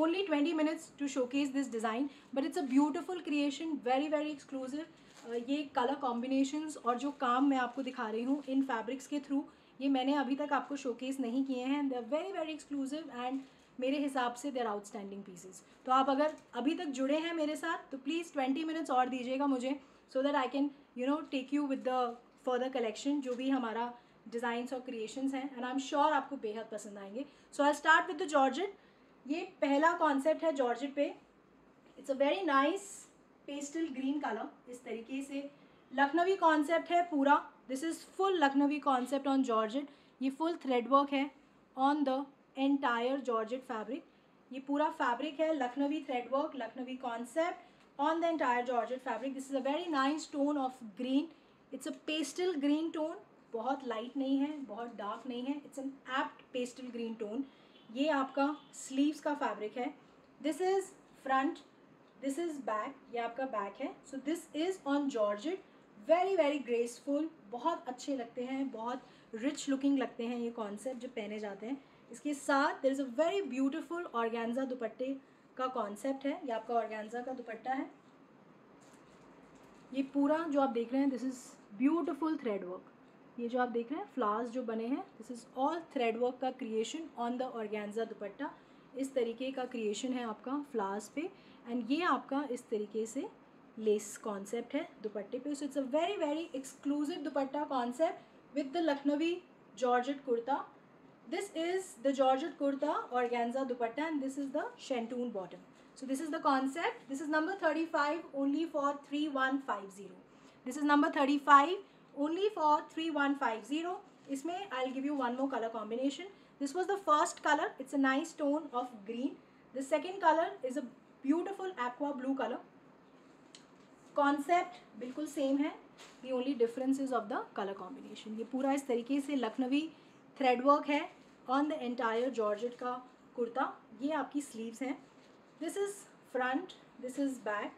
only twenty minutes to showcase this design, but it's a beautiful creation, very very exclusive. uh, ये color combinations और जो काम मैं आपको दिखा रही हूँ इन fabrics के through, ये मैंने अभी तक आपको showcase नहीं किए हैं। They're very very exclusive and मेरे हिसाब से they're outstanding pieces। तो आप अगर अभी तक जुड़े हैं मेरे साथ तो please twenty minutes और दीजिएगा मुझे, so that I can you know take you with the further collection जो भी हमारा designs और creations हैं, and I'm sure आपको बेहद पसंद आएंगे। So I'll start with the georgette। ये पहला कॉन्सेप्ट है जॉर्जेट पे। It's a very nice pastel green colour, इस तरीके से लखनवी कॉन्सेप्ट है पूरा। This is full Lucknowi concept on georgette. ये फुल थ्रेड वर्क है on the entire georgette fabric. ये पूरा फैब्रिक है Lucknowi thread work, Lucknowi concept on the entire georgette fabric. This is a very nice tone of green, it's a pastel green tone, बहुत light नहीं है, बहुत dark नहीं है, it's an apt pastel green tone. ये आपका स्लीव्स का फैब्रिक है। This is front, this is back, ये आपका बैक है। So this is on georgette, very very graceful, बहुत अच्छे लगते हैं, बहुत रिच लुकिंग लगते हैं ये कॉन्सेप्ट जब पहने जाते हैं। इसके साथ there is a very beautiful organza दुपट्टे का कॉन्सेप्ट है। ये आपका ऑर्गेन्जा का दुपट्टा है। ये पूरा जो आप देख रहे हैं this is beautiful thread work. ये जो आप देख रहे हैं फ्लावर्स जो बने हैं, this is all thread work का creation on the organza dupatta. इस तरीके का क्रिएशन है आपका फ्लावर्स पे, एंड ये आपका इस तरीके से लेस कॉन्सेप्ट है दुपट्टे पे। So it's a very very exclusive dupatta concept with the Lucknowi georgette kurta. This is the georgette kurta organza dupatta and this is the शेंटून bottom. So this is the concept. This is number thirty five only four three one five zero. This is number thirty five only for three one five zero. इसमें I'll give you one more color combination. This was the first color. It's a nice tone of green. The second color is a beautiful aqua blue color. Concept बिल्कुल same है. The only difference is of the color combination. ये पूरा इस तरीके से Lucknowi thread work है on the entire georgette का कुर्ता। ये आपकी sleeves हैं. This is front. This is back.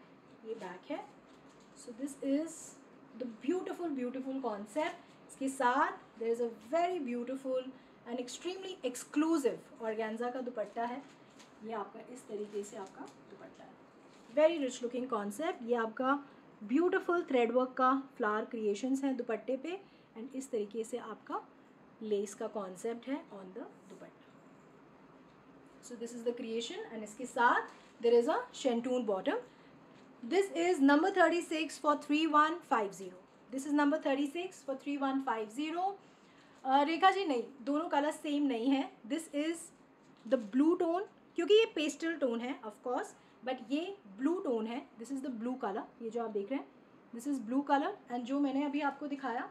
ये back है. So this is the beautiful beautiful concept. इसके साथ there is a very beautiful and extremely exclusive organza का दुपट्टा है। ये आपका इस तरीके से आपका दुपट्टा है, very rich looking concept। ये आपका beautiful thread work का flower creations हैं दुपट्टे पे, and इस तरीके से आपका lace का concept है on the dupatta. So this is the creation, and इसके साथ there is a shantoon bottom. This is number thirty-six for three one five zero. This is number thirty-six for three one five zero. Rekha ji नहीं, दोनों colour same नहीं है। This is the blue tone, क्योंकि ये pastel tone है of course, but ये blue tone है। This is the blue color, ये जो आप देख रहे हैं this is blue color, and जो मैंने अभी आपको दिखाया,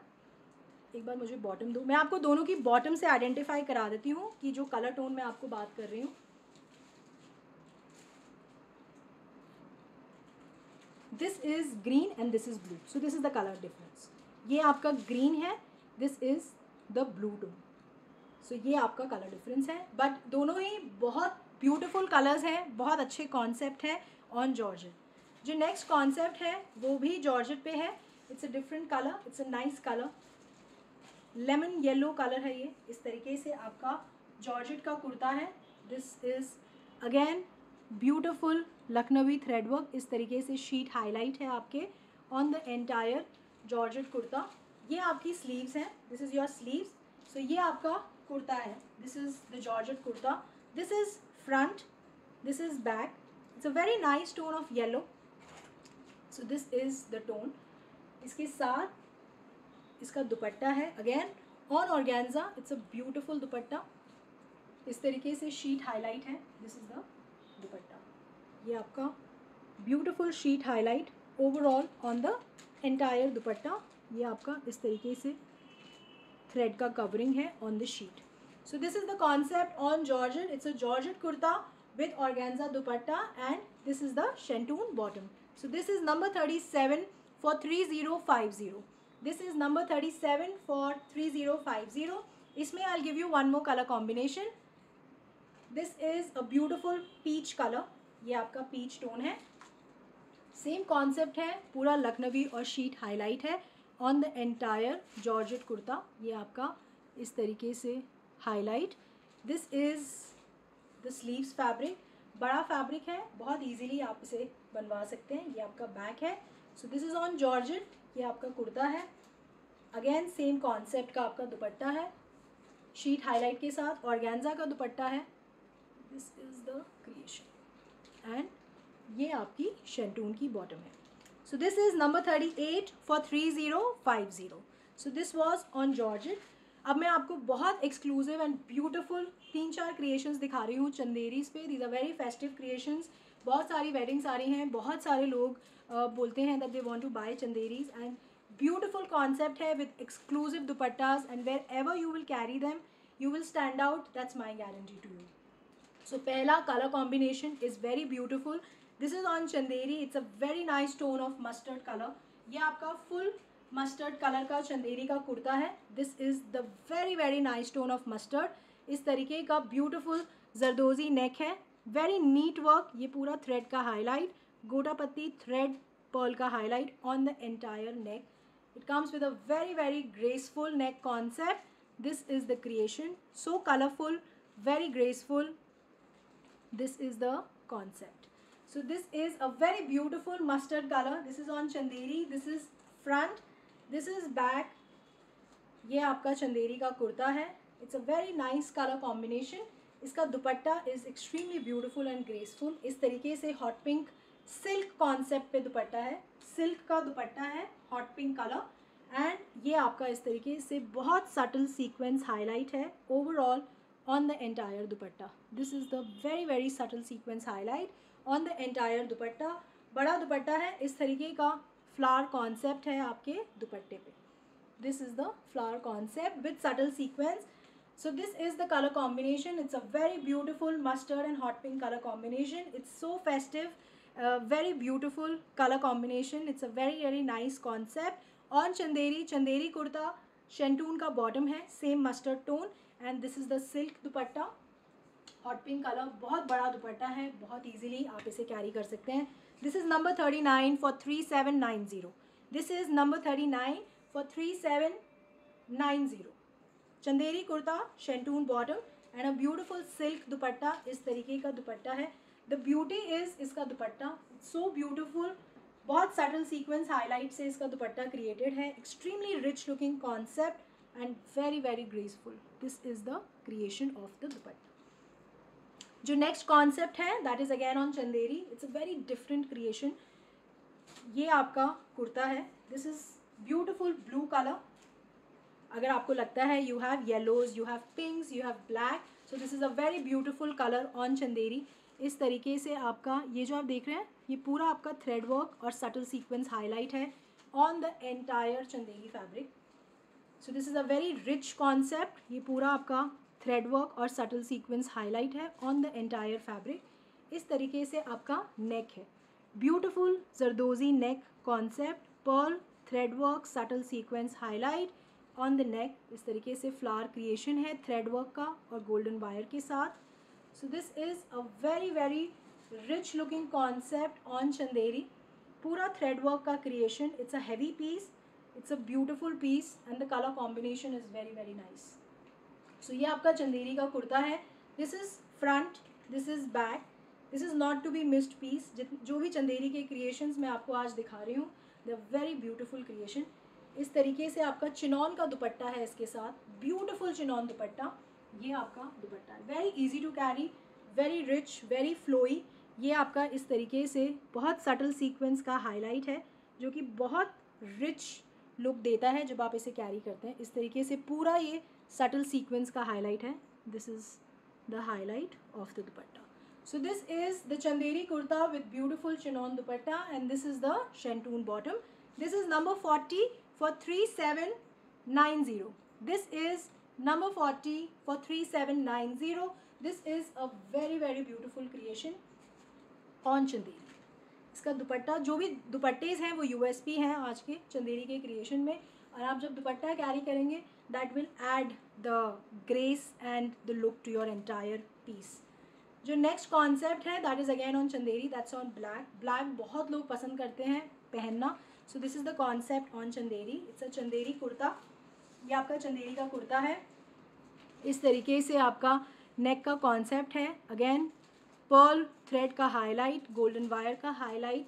एक बार मुझे bottom दो, मैं आपको दोनों की bottom से identify करा देती हूँ कि जो color tone मैं आपको बात कर रही हूँ। This is green and this is blue. So this is the colour difference. ये आपका ग्रीन है, this is the blue tone. सो ये आपका कलर डिफरेंस है, बट दोनों ही बहुत ब्यूटीफुल कलर्स हैं, बहुत अच्छे कॉन्सेप्ट हैं ऑन जॉर्जेट। जो नेक्स्ट कॉन्सेप्ट है वो भी जॉर्जेट पे है। It's a different colour, it's a nice colour, lemon yellow colour है। ये इस तरीके से आपका जॉर्जेट का कुर्ता है। This is again beautiful Lucknowi thread work. इस तरीके से शीट हाईलाइट है आपके on the entire georgette kurta. ये आपकी स्लीव्स हैं, दिस इज़ योर स्लीव्स। सो ये आपका कुर्ता है, this is the georgette kurta. This is front, this is back. It's a very nice tone of yellow. So this is the tone. इसके साथ इसका दुपट्टा है again on organza. It's a beautiful दुपट्टा, इस तरीके से शीट हाईलाइट है। दिस इज़ द दुपट्टा, ये आपका beautiful sheet highlight overall on the entire dupatta. ये आपका इस तरीके से थ्रेड का कवरिंग है on the sheet. So this is the concept on georgette. It's a georgette kurta with organza dupatta, and this is the shantoon bottom. So this is number thirty-seven for three zero five zero. This is number thirty-seven for three zero five zero. Isme I'll give you one more color combination. This is a beautiful peach color. ये आपका peach tone है. Same concept है, पूरा लखनवी और sheet highlight है on the entire georgette kurta. ये आपका इस तरीके से highlight. This is the sleeves fabric. बड़ा fabric है, बहुत easily आप इसे बनवा सकते हैं. ये आपका back है. So this is on georgette. ये आपका कुर्ता है. Again same concept का आपका दुपट्टा है. शीट हाईलाइट के साथ ऑर्गेन्जा का दुपट्टा है. This is the creation and ये आपकी शेंटून की बॉटम है. So this is number thirty eight four three zero five zero. So this was on georgette. अब मैं आपको बहुत एक्सक्लूसिव एंड ब्यूटीफुल तीन चार क्रिएशंस दिखा रही हूँ चंदेरीज़ पे. These are very festive creations. बहुत सारी वेडिंग्स आ रही हैं. बहुत सारे लोग uh, बोलते हैं that they want to buy Chanderis and beautiful concept है with exclusive dupattas and wherever you will carry them you will stand out. That's my guarantee to you. So पहला colour combination is very beautiful. This is on Chanderi. It's a very nice tone of mustard colour. ये आपका full mustard colour का चंदेरी का कुर्ता है. This is the very very nice tone of mustard. इस तरीके का beautiful zardozi neck है. Very neat work. ये पूरा थ्रेड का हाईलाइट, गोटापत्ती थ्रेड पर्ल का highlight on the entire neck. It comes with a very very graceful neck concept. This is the creation. So colorful, very graceful. This is the concept. So this is a very beautiful mustard color. This is on chanderi. This is front. This is back. ये आपका चंदेरी का कुर्ता है. It's a very nice color combination. इसका दुपट्टा is extremely beautiful and graceful. इस तरीके से hot pink silk concept पे दुपट्टा है. सिल्क का दुपट्टा है हॉट पिंक कलर एंड ये आपका इस तरीके से बहुत सटल सीक्वेंस हाईलाइट है overall on the entire dupatta. This is the very very subtle sequence highlight on the entire dupatta. बड़ा दुपट्टा है. इस तरीके का फ्लावर कॉन्सेप्ट है आपके दुपट्टे पे. This is the flower concept with subtle sequence. So this is the color combination. It's a very beautiful mustard and hot pink color combination. It's so festive. Uh, very beautiful color combination. It's a very very nice concept on chanderi. Chanderi kurta, shantoon का bottom है, same mustard tone and this is the silk dupatta, hot pink color. बहुत बड़ा दुपट्टा है. बहुत easily आप इसे carry कर सकते हैं. This is number thirty nine for three seven nine zero. This is number thirty nine for three seven nine zero. Chanderi kurta, shantoon bottom and a beautiful silk दुपट्टा. इस तरीके का दुपट्टा है. द ब्यूटी इज़ इसका dupatta. So beautiful. बहुत subtle sequence highlight से इसका dupatta created है. Extremely rich looking concept and very very graceful. This is the creation of the dupatta. जो नेक्स्ट कॉन्सेप्ट है that is again on Chanderi. It's a very different creation. ये आपका कुर्ता है. This is beautiful blue colour. अगर आपको लगता है you have yellows, you have pinks, you have black, so this is a very beautiful colour on Chanderi. इस तरीके से आपका ये जो आप देख रहे हैं ये पूरा आपका थ्रेड वर्क और सटल सीक्वेंस हाईलाइट है on the entire Chanderi fabric. So this is a very rich concept. ये पूरा आपका थ्रेड वर्क और सटल सीक्वेंस हाईलाइट है ऑन द एंटायर फैब्रिक. इस तरीके से आपका नेक है. Beautiful zardozi neck concept, pearl thread work, subtle sequence highlight on the neck. इस तरीके से फ्लावर क्रिएशन है थ्रेड वर्क का और गोल्डन वायर के साथ. So this is a very very rich looking concept on chanderi. पूरा thread work का creation. It's a heavy piece. It's a beautiful piece and the color combination is very very nice. So ये आपका चंदेरी का कुर्ता है. This is front. This is back. This is not to be missed piece. जो भी चंदेरी के creations मैं आपको आज दिखा रही हूँ, they're very beautiful creation. इस तरीके से आपका चिनौन का दुपट्टा है इसके साथ. Beautiful चिनौन दुपट्टा. ये आपका दुपट्टा है. Very easy to carry, very rich, very flowy. ये आपका इस तरीके से बहुत सटल सीक्वेंस का हाईलाइट है जो कि बहुत रिच लुक देता है जब आप इसे कैरी करते हैं. इस तरीके से पूरा ये सटल सीक्वेंस का हाईलाइट है. This is the highlight of the dupatta. So this is the Chanderi kurta with beautiful chinon dupatta and this is the शेंटून bottom. This is number forty four three seven nine zero. This is Number forty for three seven nine zero. This is a very very beautiful creation on Chanderi. इसका दुपट्टा, जो भी दुपट्टेज हैं वो USP हैं आज के चंदेरी के creation में. और आप जब दुपट्टा कैरी करेंगे that will add the grace and the look to your entire piece. जो नेक्स्ट कॉन्सेप्ट है that is again on Chanderi, that's on black. Black बहुत लोग पसंद करते हैं पहनना, so this is the concept on Chanderi. It's a Chanderi kurta. ये आपका चंदेरी का कुर्ता है. इस तरीके से आपका नेक का कॉन्सेप्ट है. अगेन पर्ल थ्रेड का हाईलाइट, गोल्डन वायर का highlight,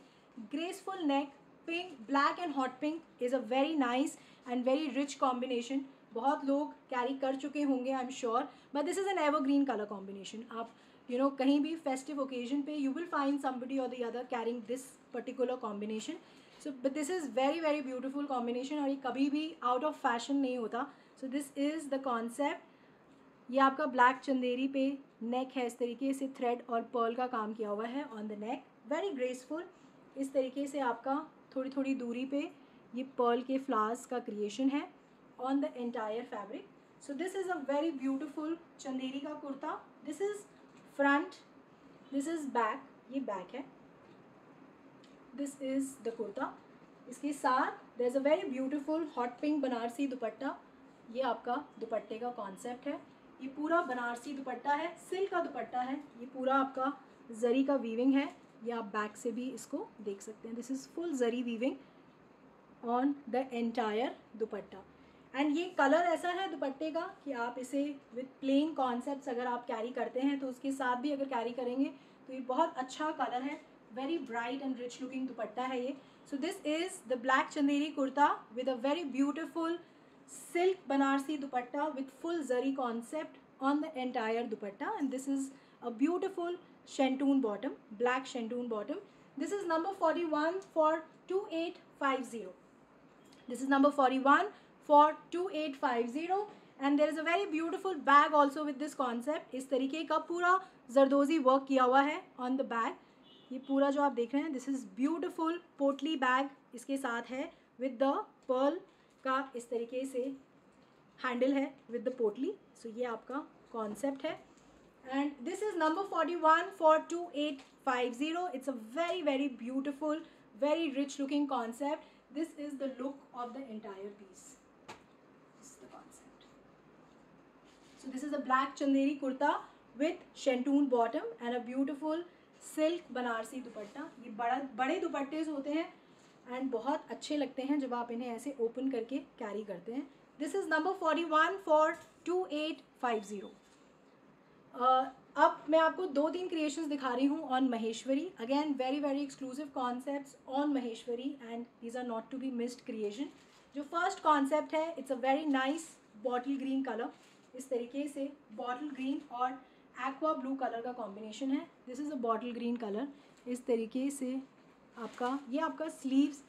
graceful neck. Pink, black and hot pink is a very nice and very rich combination. बहुत लोग कैरी कर चुके होंगे I am sure, but this is an evergreen colour combination. आप you know कहीं भी festive occasion पे you will find somebody और the other carrying this particular combination. So but this is very very beautiful combination और ये कभी भी out of fashion नहीं होता. So this is the concept. ये आपका ब्लैक चंदेरी पे नेक है. इस तरीके से थ्रेड और पर्ल का काम किया हुआ है on the neck, very graceful. इस तरीके से आपका थोड़ी थोड़ी दूरी पे ये पर्ल के फ्लावर्स का क्रिएशन है on the entire fabric. So this is a very beautiful Chanderi का kurta. This is front, this is back. ये बैक है, दिस इज़ द कुर्ता. इसके साथ there is a very beautiful hot pink Banarasi dupatta. ये आपका दुपट्टे का कॉन्सेप्ट है. ये पूरा बनारसी दुपट्टा है, सिल्क का दुपट्टा है. ये पूरा आपका जरी का वीविंग है. ये आप बैक से भी इसको देख सकते हैं. This is full zari weaving on the entire dupatta. And ये कलर ऐसा है दुपट्टे का कि आप इसे विद प्लेन कॉन्सेप्ट्स अगर आप कैरी करते हैं तो उसके साथ भी अगर कैरी करेंगे तो ये बहुत अच्छा कलर है. Very bright and rich looking dupatta है ये. So this is the black Chanderi kurta with a very beautiful silk Banarasi dupatta with full zari concept on the entire dupatta, and this is a beautiful shantoon bottom, black shantoon bottom. This is number forty-one for two eight five zero. This is number forty-one for two eight five zero, and there is a very beautiful bag also with this concept. इस तरीके का पूरा जरदोजी work किया हुआ है on the bag. ये पूरा जो आप देख रहे हैं this is beautiful पोटली bag इसके साथ है with the pearl का इस तरीके से हैंडल है विद द पोटली. सो ये आपका कॉन्सेप्ट है and this is number forty one four two eight five zero. It's a very very beautiful very rich looking concept. This is the look of the entire piece. This is the concept. So this is a black Chanderi kurta with शेंटून bottom and a beautiful silk Banarasi dupatta. ये बड़ा बड़े दुपट्टेज होते हैं and बहुत अच्छे लगते हैं जब आप इन्हें ऐसे ओपन करके कैरी करते हैं. This is number forty one four two eight five zero. अब मैं आपको दो तीन क्रिएशंस दिखा रही हूँ on Maheshwari. Again very very exclusive concepts on Maheshwari and these are not to be missed creation. जो फर्स्ट कॉन्सेप्ट है it's a very nice bottle green colour. इस तरीके से बॉटल ग्रीन और एक्वा ब्लू कलर का कॉम्बिनेशन है. This is a bottle green colour. इस तरीके से आपका ये आपका स्लीव्स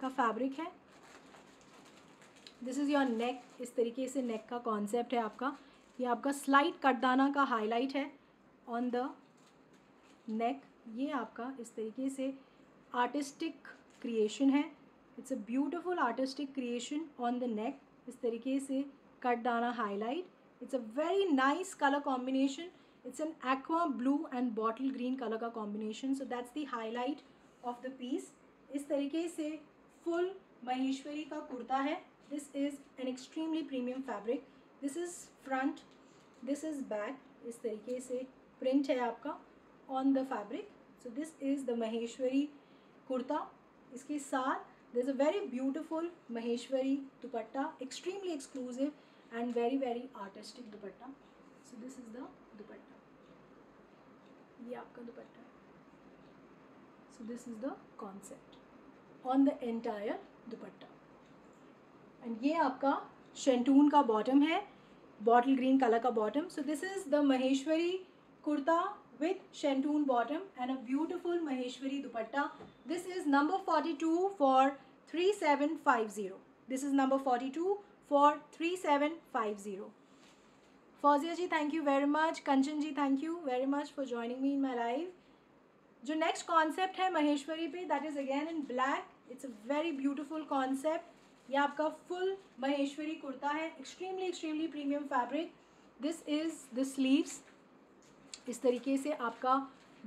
का फैब्रिक है. This is your neck. इस तरीके से नेक का कॉन्सेप्ट है आपका. ये आपका स्लाइट कटदाना का हाईलाइट है ऑन द नेक. ये आपका इस तरीके से आर्टिस्टिक क्रिएशन है. It's a beautiful artistic creation on the neck. इस तरीके से katdana highlight. It's a very nice colour combination. It's an aqua blue and bottle green color का combination, so that's the highlight of the piece. इस तरीके से full Maheshwari का कुर्ता है. This is an extremely premium fabric. This is front, this is back. इस तरीके से print है आपका on the fabric. So this is the Maheshwari kurta. इसके साथ there's a very beautiful Maheshwari dupatta, extremely exclusive and very very artistic dupatta. So this is the दुपट्टा. ये आपका दुपट्टा है. So this is the concept on the entire dupatta. And ये आपका शेंटून का bottom है, bottle green colour का bottom. So this is the Maheshwari kurta with शेंटून bottom and a beautiful Maheshwari dupatta. This is number forty two four three seven five zero. This is number forty two four three seven five zero. Fauziya ji thank you very much. Kanchan ji thank you very much for joining me in my life. जो next concept है महेश्वरी पे that is again in black. It's a very beautiful concept. ये आपका full Maheshwari kurta है, extremely extremely premium fabric. This is the sleeves. इस तरीके से आपका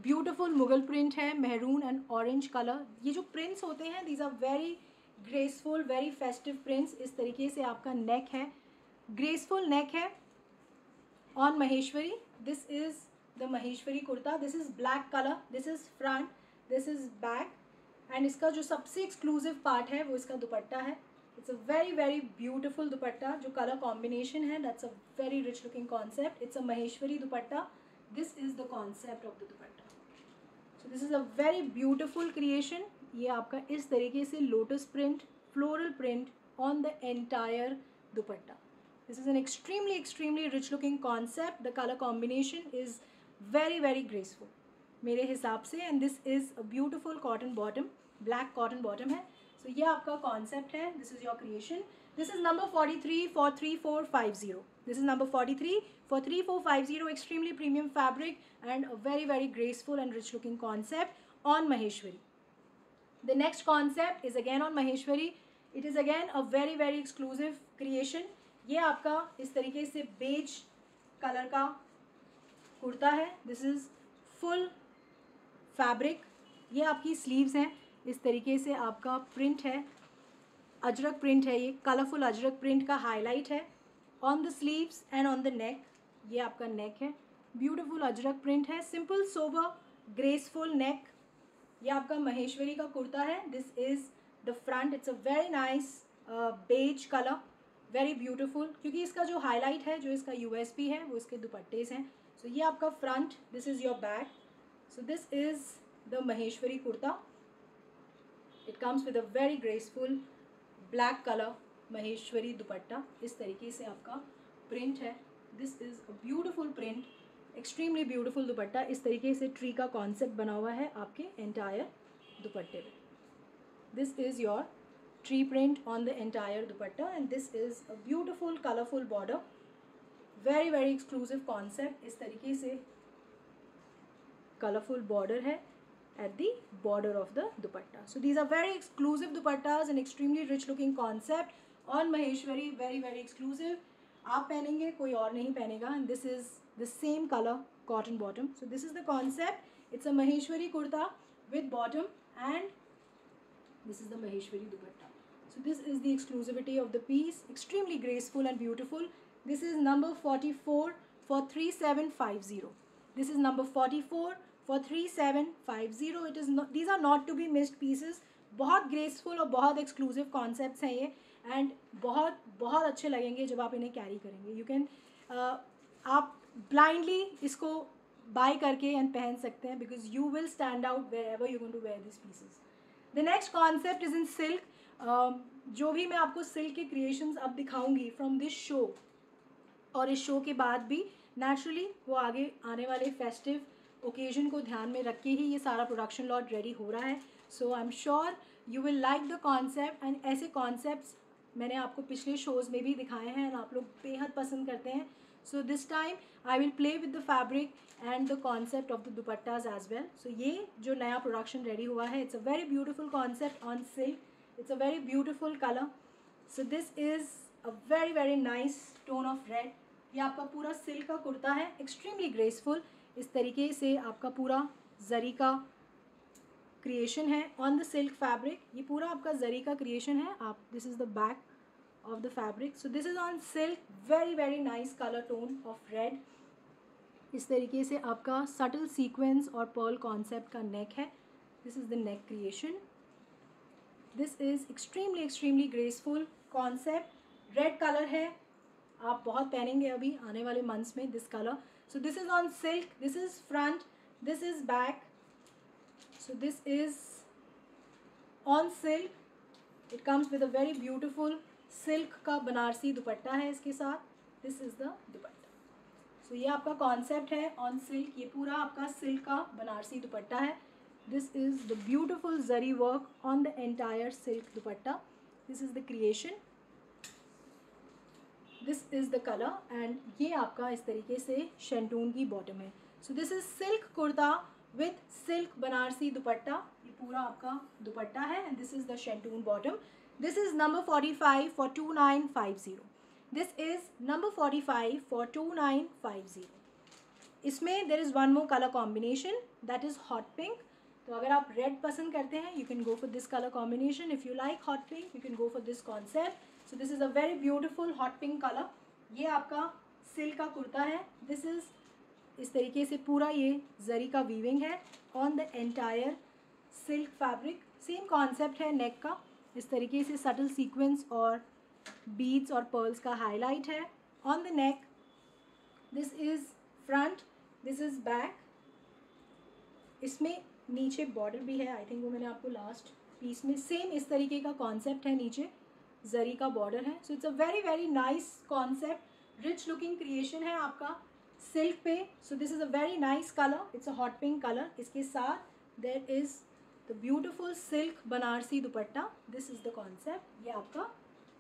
ब्यूटीफुल मुगल प्रिंट है, मेहरून एंड ऑरेंज कलर. ये जो प्रिंट्स होते हैं these are very graceful, very festive prints. इस तरीके से आपका नेक है, ग्रेसफुल नेक है on Maheshwari. This is the Maheshwari kurta. This is black colour, this is front, this is back. And इसका जो सबसे एक्सक्लूसिव पार्ट है वो इसका दुपट्टा है. It's a very very beautiful dupatta. जो कलर कॉम्बिनेशन है that's a very rich looking concept. It's a Maheshwari dupatta. This is the concept of the dupatta. So this is a very beautiful creation. ये आपका इस तरीके से lotus print, floral print on the entire dupatta. This is an extremely extremely rich looking concept. The colour combination is very very graceful मेरे हिसाब से. And this is a beautiful cotton bottom, black cotton bottom है. So so, ये आपका concept है. This is your creation. This is number forty three four three four five zero. This is number forty three four three four five zero. Extremely premium fabric and a very very graceful and rich looking concept on Maheshwari. The next concept is again on Maheshwari. It is again a very very exclusive creation. ये आपका इस तरीके से beige colour का कुर्ता है. This is full fabric. ये आपकी sleeves हैं. इस तरीके से आपका print है, अजरक print है. ये colourful अजरक print का highlight है on the sleeves and on the neck. ये आपका neck है, beautiful अजरक print है. Simple, sober, graceful neck. ये आपका महेश्वरी का कुर्ता है. This is the front. It's a very nice beige colour, very beautiful. क्योंकि इसका जो हाईलाइट है, जो इसका यूएसपी है, वो इसके दुपट्टेस हैं. सो so, ये आपका front. This is your back. So this is the Maheshwari kurta. It comes with a very graceful black colour Maheshwari dupatta. इस तरीके से आपका प्रिंट है. This is a beautiful print, extremely beautiful dupatta. इस तरीके से ट्री का कॉन्सेप्ट बना हुआ है आपके एंटायर दुपट्टे में. This is your tree print on the entire dupatta. And this is a beautiful colourful border, very very exclusive concept. इस तरीके से कलरफुल बॉर्डर है at the border of the dupatta. So these are very exclusive dupattas and extremely rich looking concept on Maheshwari. Very very exclusive, आप पहनेंगे, कोई और नहीं पहनेगा. And this is the same colour cotton bottom. So this is the concept. It's a Maheshwari kurta with bottom and this is the Maheshwari dupatta. So this is the exclusivity of the piece, extremely graceful and beautiful. This is number forty four four three seven five zero. This is number forty four four three seven five zero. It is these are not to be missed pieces. बहुत graceful और बहुत exclusive concepts हैं ये. And बहुत बहुत अच्छे लगेंगे जब आप इन्हें कैरी करेंगे. यू कैन uh, आप ब्लाइंडली इसको बाय करके एंड पहन सकते हैं because you will stand out wherever you going to wear this pieces. The next concept is in silk. जो भी मैं आपको सिल्क के क्रिएशंस अब दिखाऊंगी फ्रॉम दिस शो और इस शो के बाद भी, नेचुरली वो आगे आने वाले फेस्टिव ओकेजन को ध्यान में रख के ही ये सारा प्रोडक्शन लॉट रेडी हो रहा है. So I am sure you will like the concept. And ऐसे कॉन्सेप्ट्स मैंने आपको पिछले शोज़ में भी दिखाए हैं और आप लोग बेहद पसंद करते हैं. So this time I will play with the fabric and the concept of the dupattas as well. So ये जो नया प्रोडक्शन रेडी हुआ है, it's a very beautiful concept on silk. It's a very beautiful colour. So this is a very very nice tone of red. ये आपका पूरा silk का कुर्ता है, एक्सट्रीमली ग्रेसफुल. इस तरीके से आपका पूरा जरी का क्रिएशन है ऑन द सिल्क फैब्रिक. ये पूरा आपका जरी का क्रिएशन है. आप this is the back of the fabric. So this is on silk, very very nice colour tone of red. इस तरीके से आपका सटल सीक्वेंस और पर्ल कॉन्सेप्ट का नेक है. This is the neck creation. This is extremely extremely graceful concept. Red colour है, आप बहुत पहनेंगे अभी आने वाले मंथ्स में this colour. So this is on silk. This is front, this is back. So this is on silk. It comes with a very beautiful silk का बनारसी दुपट्टा है इसके साथ. This is the dupatta. So ये आपका concept है on silk. ये पूरा आपका silk का बनारसी दुपट्टा है. This is the beautiful zari work on the entire silk dupatta. This is the creation. This is the color and ये आपका इस तरीके से शेंटून की bottom है. So this is silk kurta with silk Banarasi dupatta. ये पूरा आपका दुपट्टा है. And this is the शेंटून bottom. This is number forty-five for two nine five zero. This is number forty-five for two nine five zero. इसमें there is one more color combination that is hot pink. तो अगर आप red पसंद करते हैं you can go for this color combination. If you like hot pink you can go for this concept. So this is a very beautiful hot pink color. ये आपका silk का कुर्ता है. This is इस तरीके से पूरा ये जरी का weaving है on the entire silk fabric. Same concept है नेक का. इस तरीके से सटल सीक्वेंस और बीड्स और पर्ल्स का हाईलाइट है on the neck. This is front, this is back. इसमें नीचे बॉर्डर भी है. आई थिंक वो मैंने आपको लास्ट पीस में. सेम इस तरीके का कॉन्सेप्ट है, नीचे जरी का बॉर्डर है. So it's a very very nice concept. Rich looking creation है आपका सिल्क पे. So this is a very nice colour. It's a hot pink colour. इसके साथ there is the beautiful silk Banarasi dupatta. This is the concept. ये आपका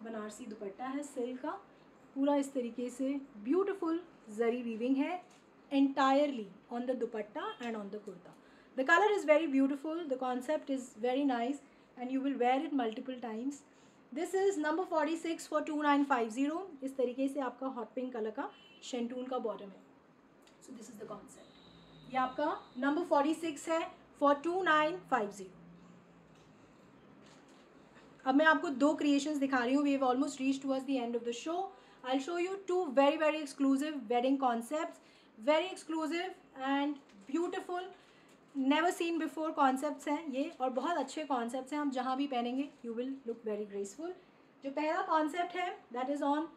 बनारसी दुपट्टा है silk का. पूरा इस तरीके से ब्यूटिफुल जरी वीविंग है entirely on the dupatta and on the kurta. The colour is very beautiful. The concept is very nice and you will wear it multiple times. This is number forty six four two nine five zero. इस तरीके से आपका hot pink colour का शेंटून का bottom है. So this is the concept. ये आपका number forty six है four two nine five zero. अब मैं आपको दो क्रिएशंस दिखा रही हूँ. We have almost reach towards the end of the show. I will show you two very very exclusive wedding concepts. Very exclusive and beautiful never seen before concepts हैं ये और बहुत अच्छे कॉन्सेप्ट्स हैं. हम जहाँ भी पहनेंगे you will look very graceful. जो पहला कॉन्सेप्ट है दैट इज़ ऑन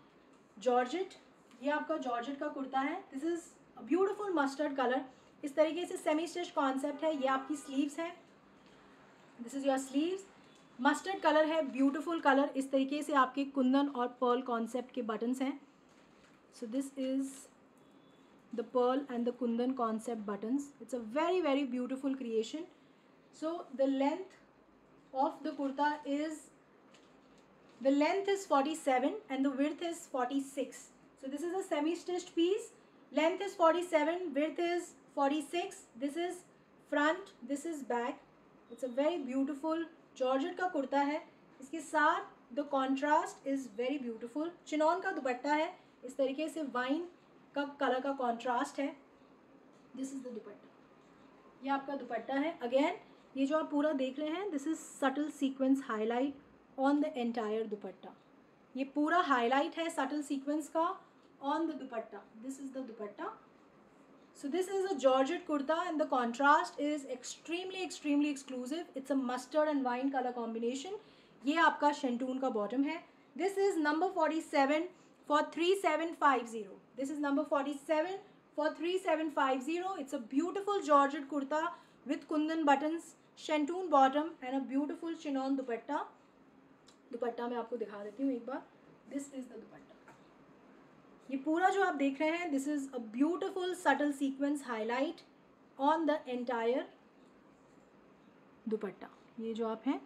जॉर्जेट. ये आपका जॉर्जेट का कुर्ता है. This is a beautiful mustard colour. इस तरीके से सेमी स्टिच कॉन्सेप्ट है. ये आपकी स्लीव्स हैं. This is your sleeves. Mustard colour है, ब्यूटीफुल कलर. इस तरीके से आपके कुंदन और पर्ल कॉन्सेप्ट के बटन्स हैं. So this is the pearl and the kundan concept buttons. It's a very very beautiful creation. So the length of the kurta is the length is forty seven and the width is forty six. So this is a semi stitched piece. Length is forty seven, width is forty six. This is front, this is back. It's a very beautiful georgette का कुर्ता है. इसके साथ the contrast is very beautiful. Chinon का दुपट्टा है. इस तरीके से wine का कलर का कॉन्ट्रास्ट है. This is the dupatta. ये आपका दुपट्टा है. अगेन ये जो आप पूरा देख रहे हैं this is subtle sequence highlight on the entire dupatta. ये पूरा हाईलाइट है सटल सीक्वेंस का on the dupatta. This is the dupatta. So this is a georgette kurta and the contrast is extremely extremely exclusive. It's a mustard and wine color combination. ये आपका शेंटून का bottom है. This is number forty-seven for three seven five zero. This is number forty-seven for three seven five zero. It's a beautiful georgette kurta with kundan buttons, शेंटून bottom and a beautiful chinon dupatta. Dupatta मैं आपको दिखा देती हूँ एक बार. This is the dupatta. ये पूरा जो आप देख रहे हैं this is a beautiful subtle sequence highlight on the entire dupatta. ये जो आप हैं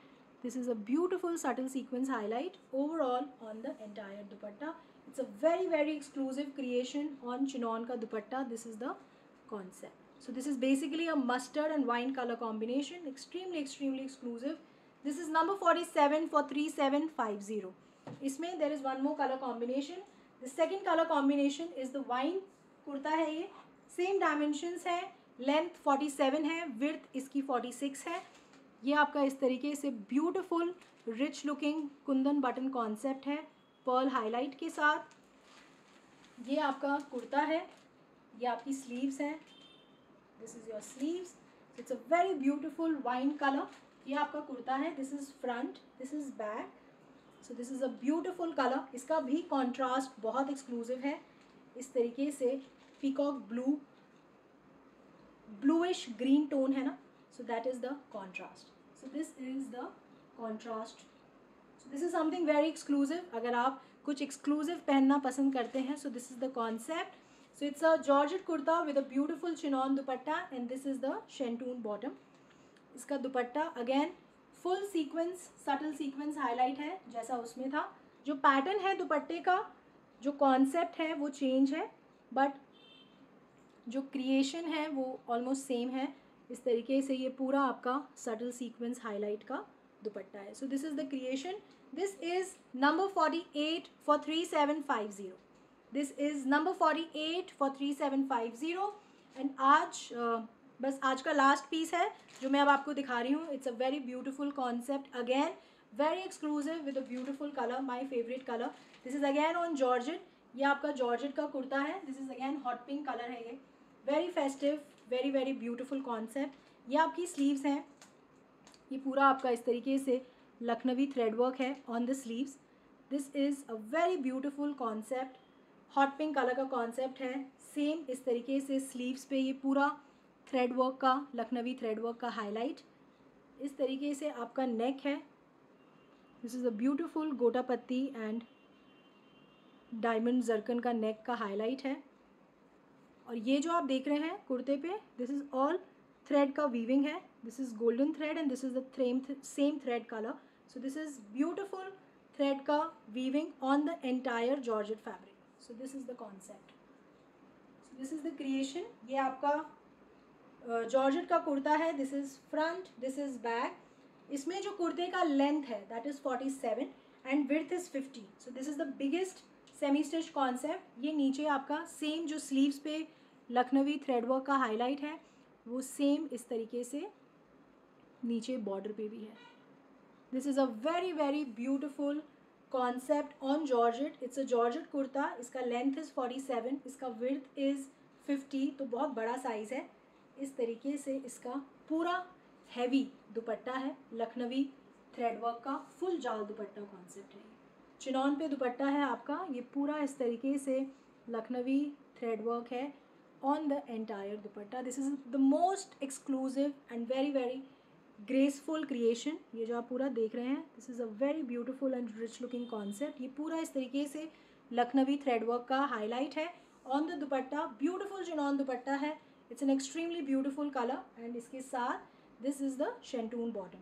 this is a beautiful subtle sequence highlight overall on the entire dupatta. It's a very very exclusive creation on chinon का dupatta. This is the concept. So this is basically a mustard and wine colour combination. Extremely extremely exclusive. This is number forty seven four three seven five zero. इसमें there is one more colour combination. The second colour combination is the wine kurta है. ये same dimensions है. Length forty seven है, width इसकी forty six है. ये आपका इस तरीके से beautiful rich looking kundan button concept है पर्ल हाईलाइट के साथ. ये आपका कुर्ता है. ये आपकी स्लीव्स हैं. This is your sleeves. It's a very beautiful wine colour. ये आपका कुर्ता है. This is front, this is back. So this is a beautiful colour. इसका भी कॉन्ट्रास्ट बहुत एक्सक्लूसिव है. इस तरीके से peacock blue, bluish green tone है ना. So that is the contrast. So this is the contrast. So this is something very exclusive. अगर आप कुछ एक्सक्लूसिव पहनना पसंद करते हैं so this is the concept. So it's a georgette kurta with a beautiful chinon dupatta and this is the शेंटून bottom. इसका dupatta again full sequence subtle sequence highlight है जैसा उसमें था. जो पैटर्न है दुपट्टे का, जो कॉन्सेप्ट है वो चेंज है बट जो क्रिएशन है वो ऑलमोस्ट सेम है. इस तरीके से ये पूरा आपका सटल सीक्वेंस हाईलाइट का दुपट्टा है. So this is the creation. This is number forty eight four three seven five zero. This is number forty eight four three seven five zero. And आज uh, बस आज का लास्ट पीस है जो मैं अब आपको दिखा रही हूँ. It's a very beautiful concept again, very exclusive with a beautiful colour, my favourite colour. This is again on georgette. ये आपका जॉर्जेट का कुर्ता है. This is again hot pink colour है ये. Very festive, very very beautiful concept. ये आपकी sleeves हैं. ये पूरा आपका इस तरीके से लखनवी थ्रेड वर्क है on the sleeves. This is a very beautiful concept. Hot pink colour का कॉन्सेप्ट है. सेम इस तरीके से स्लीव्स पे ये पूरा थ्रेड वर्क का, लखनवी थ्रेड वर्क का हाईलाइट. इस तरीके से आपका नेक है. दिस इज़ अ ब्यूटिफुल गोटा पत्ती एंड डायमंड जरकन का नेक का हाईलाइट है. और ये जो आप देख रहे हैं कुर्ते पे, दिस इज़ ऑल थ्रेड का वीविंग है. This is golden thread and this is the same thread colour. So this is beautiful thread का weaving on the entire georgette fabric. So this is the concept, so this is the creation. ये आपका georgette uh, का कुर्ता है. This is front, this is back. इसमें जो कुर्ते का length है that is forty seven and width is fifty. So this is the biggest semi stitch concept. ये नीचे आपका सेम जो स्लीव्स पे लखनवी थ्रेड वर्क का हाईलाइट है वो सेम इस तरीके से नीचे बॉर्डर पे भी है. This is a very very beautiful concept on georgette. It's a georgette kurta. इसका लेंथ इज़ फोर्टी सेवन, इसका विड्थ इज़ फिफ्टी, तो बहुत बड़ा साइज़ है. इस तरीके से इसका पूरा हैवी दुपट्टा है, लखनवी थ्रेड वर्क का फुल जाल दुपट्टा कॉन्सेप्ट है. चिनॉन पे दुपट्टा है आपका. ये पूरा इस तरीके से लखनवी थ्रेड वर्क है on the entire dupatta. This is the most exclusive and very very graceful creation. ये जो आप पूरा देख रहे हैं, this is a very beautiful and rich looking concept. ये पूरा इस तरीके से लखनवी थ्रेड वर्क का हाईलाइट है on the dupatta. Beautiful chinon dupatta है. It's an extremely beautiful colour. And इसके साथ this is the शेंटून bottom.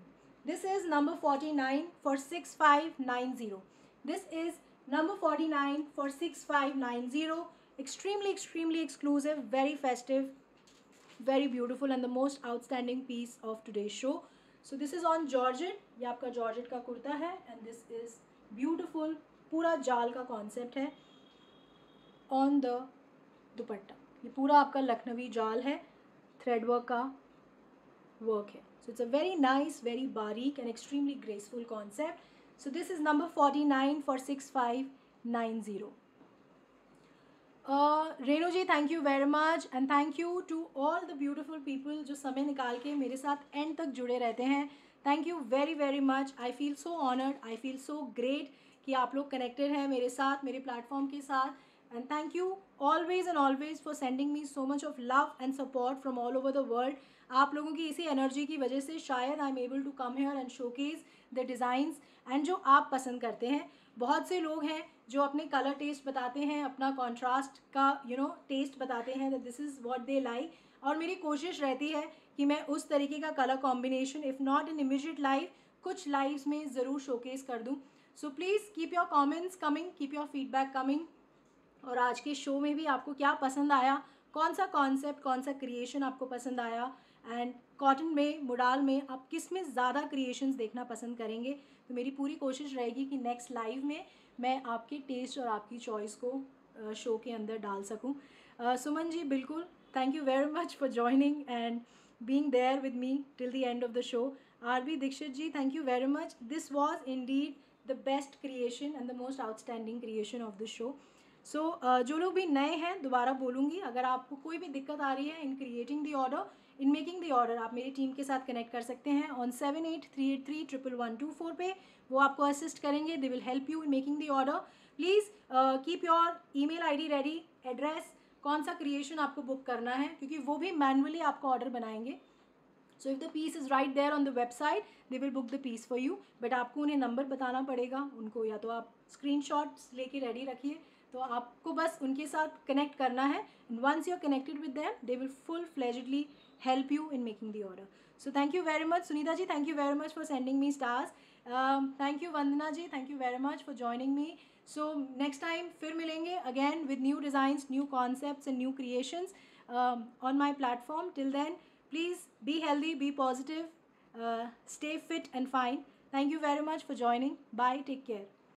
This is number forty nine four six five nine zero. This is number forty-nine for six five nine zero. Extremely, extremely exclusive, very festive, very beautiful, and the most outstanding piece of today's show. So this is on georgette. ये आपका georgette का कुर्ता है and this is beautiful. पूरा जाल का concept है on the दुपट्टा. ये पूरा आपका लखनवी जाल है, thread work का work है. So it's a very nice, very बारीक and extremely graceful concept. So this is number forty-nine for six five nine zero. Uh, Renu ji, thank you very much and thank you to all the beautiful people जो समय निकाल के मेरे साथ end तक जुड़े रहते हैं. Thank you very very much. I feel so honored. I feel so great कि आप लोग connected हैं मेरे साथ, मेरे platform के साथ. And thank you always and always for sending me so much of love and support from all over the world. आप लोगों की इसी energy की वजह से शायद I'm able to come here and showcase the designs and जो आप पसंद करते हैं. बहुत से लोग हैं जो अपने color taste बताते हैं, अपना contrast का you know taste बताते हैं that this is what they like. और मेरी कोशिश रहती है कि मैं उस तरीके का color combination if not in immediate life कुछ lives में ज़रूर showcase कर दूँ. So please keep your comments coming, keep your feedback coming. और आज के शो में भी आपको क्या पसंद आया, कौन सा कॉन्सेप्ट, कौन सा क्रिएशन आपको पसंद आया, एंड कॉटन में, मुडाल में आप किस में ज़्यादा क्रिएशंस देखना पसंद करेंगे. तो मेरी पूरी कोशिश रहेगी कि नेक्स्ट लाइव में मैं आपके टेस्ट और आपकी चॉइस को शो के अंदर डाल सकूं. uh, सुमन जी बिल्कुल, thank you very much for joining and being there with me till the end of the show. R B Dikshit ji, thank you very much. This was indeed the best creation and the most outstanding creation of the show. So so, uh, जो लोग भी नए हैं, दोबारा बोलूँगी, अगर आपको कोई भी दिक्कत आ रही है in creating the order, in making the order, आप मेरी टीम के साथ कनेक्ट कर सकते हैं on seven eight three eight three triple one two four पे. वो आपको असिस्ट करेंगे. They will help you in making the order. Please keep your email ID ready, address, कौन सा क्रिएशन आपको बुक करना है, क्योंकि वो भी मैनुअली आपको ऑर्डर बनाएंगे. So if the piece is right there on the website, they will book the piece for you. But आपको उन्हें नंबर बताना पड़ेगा उनको, या तो आप स्क्रीन शॉट्स लेके रेडी रखिए, तो आपको बस उनके साथ कनेक्ट करना है. Once you are connected with them, they will full fledgedly help you in making the order. So thank you very much Sunita ji, thank you very much for sending me stars. Thank you Vandana ji, thank you very much for joining me. So next time फिर मिलेंगे again with new designs, new concepts and new creations on my platform. Till then please be healthy, be positive, stay fit and fine. Thank you very much for joining. Bye. Take care.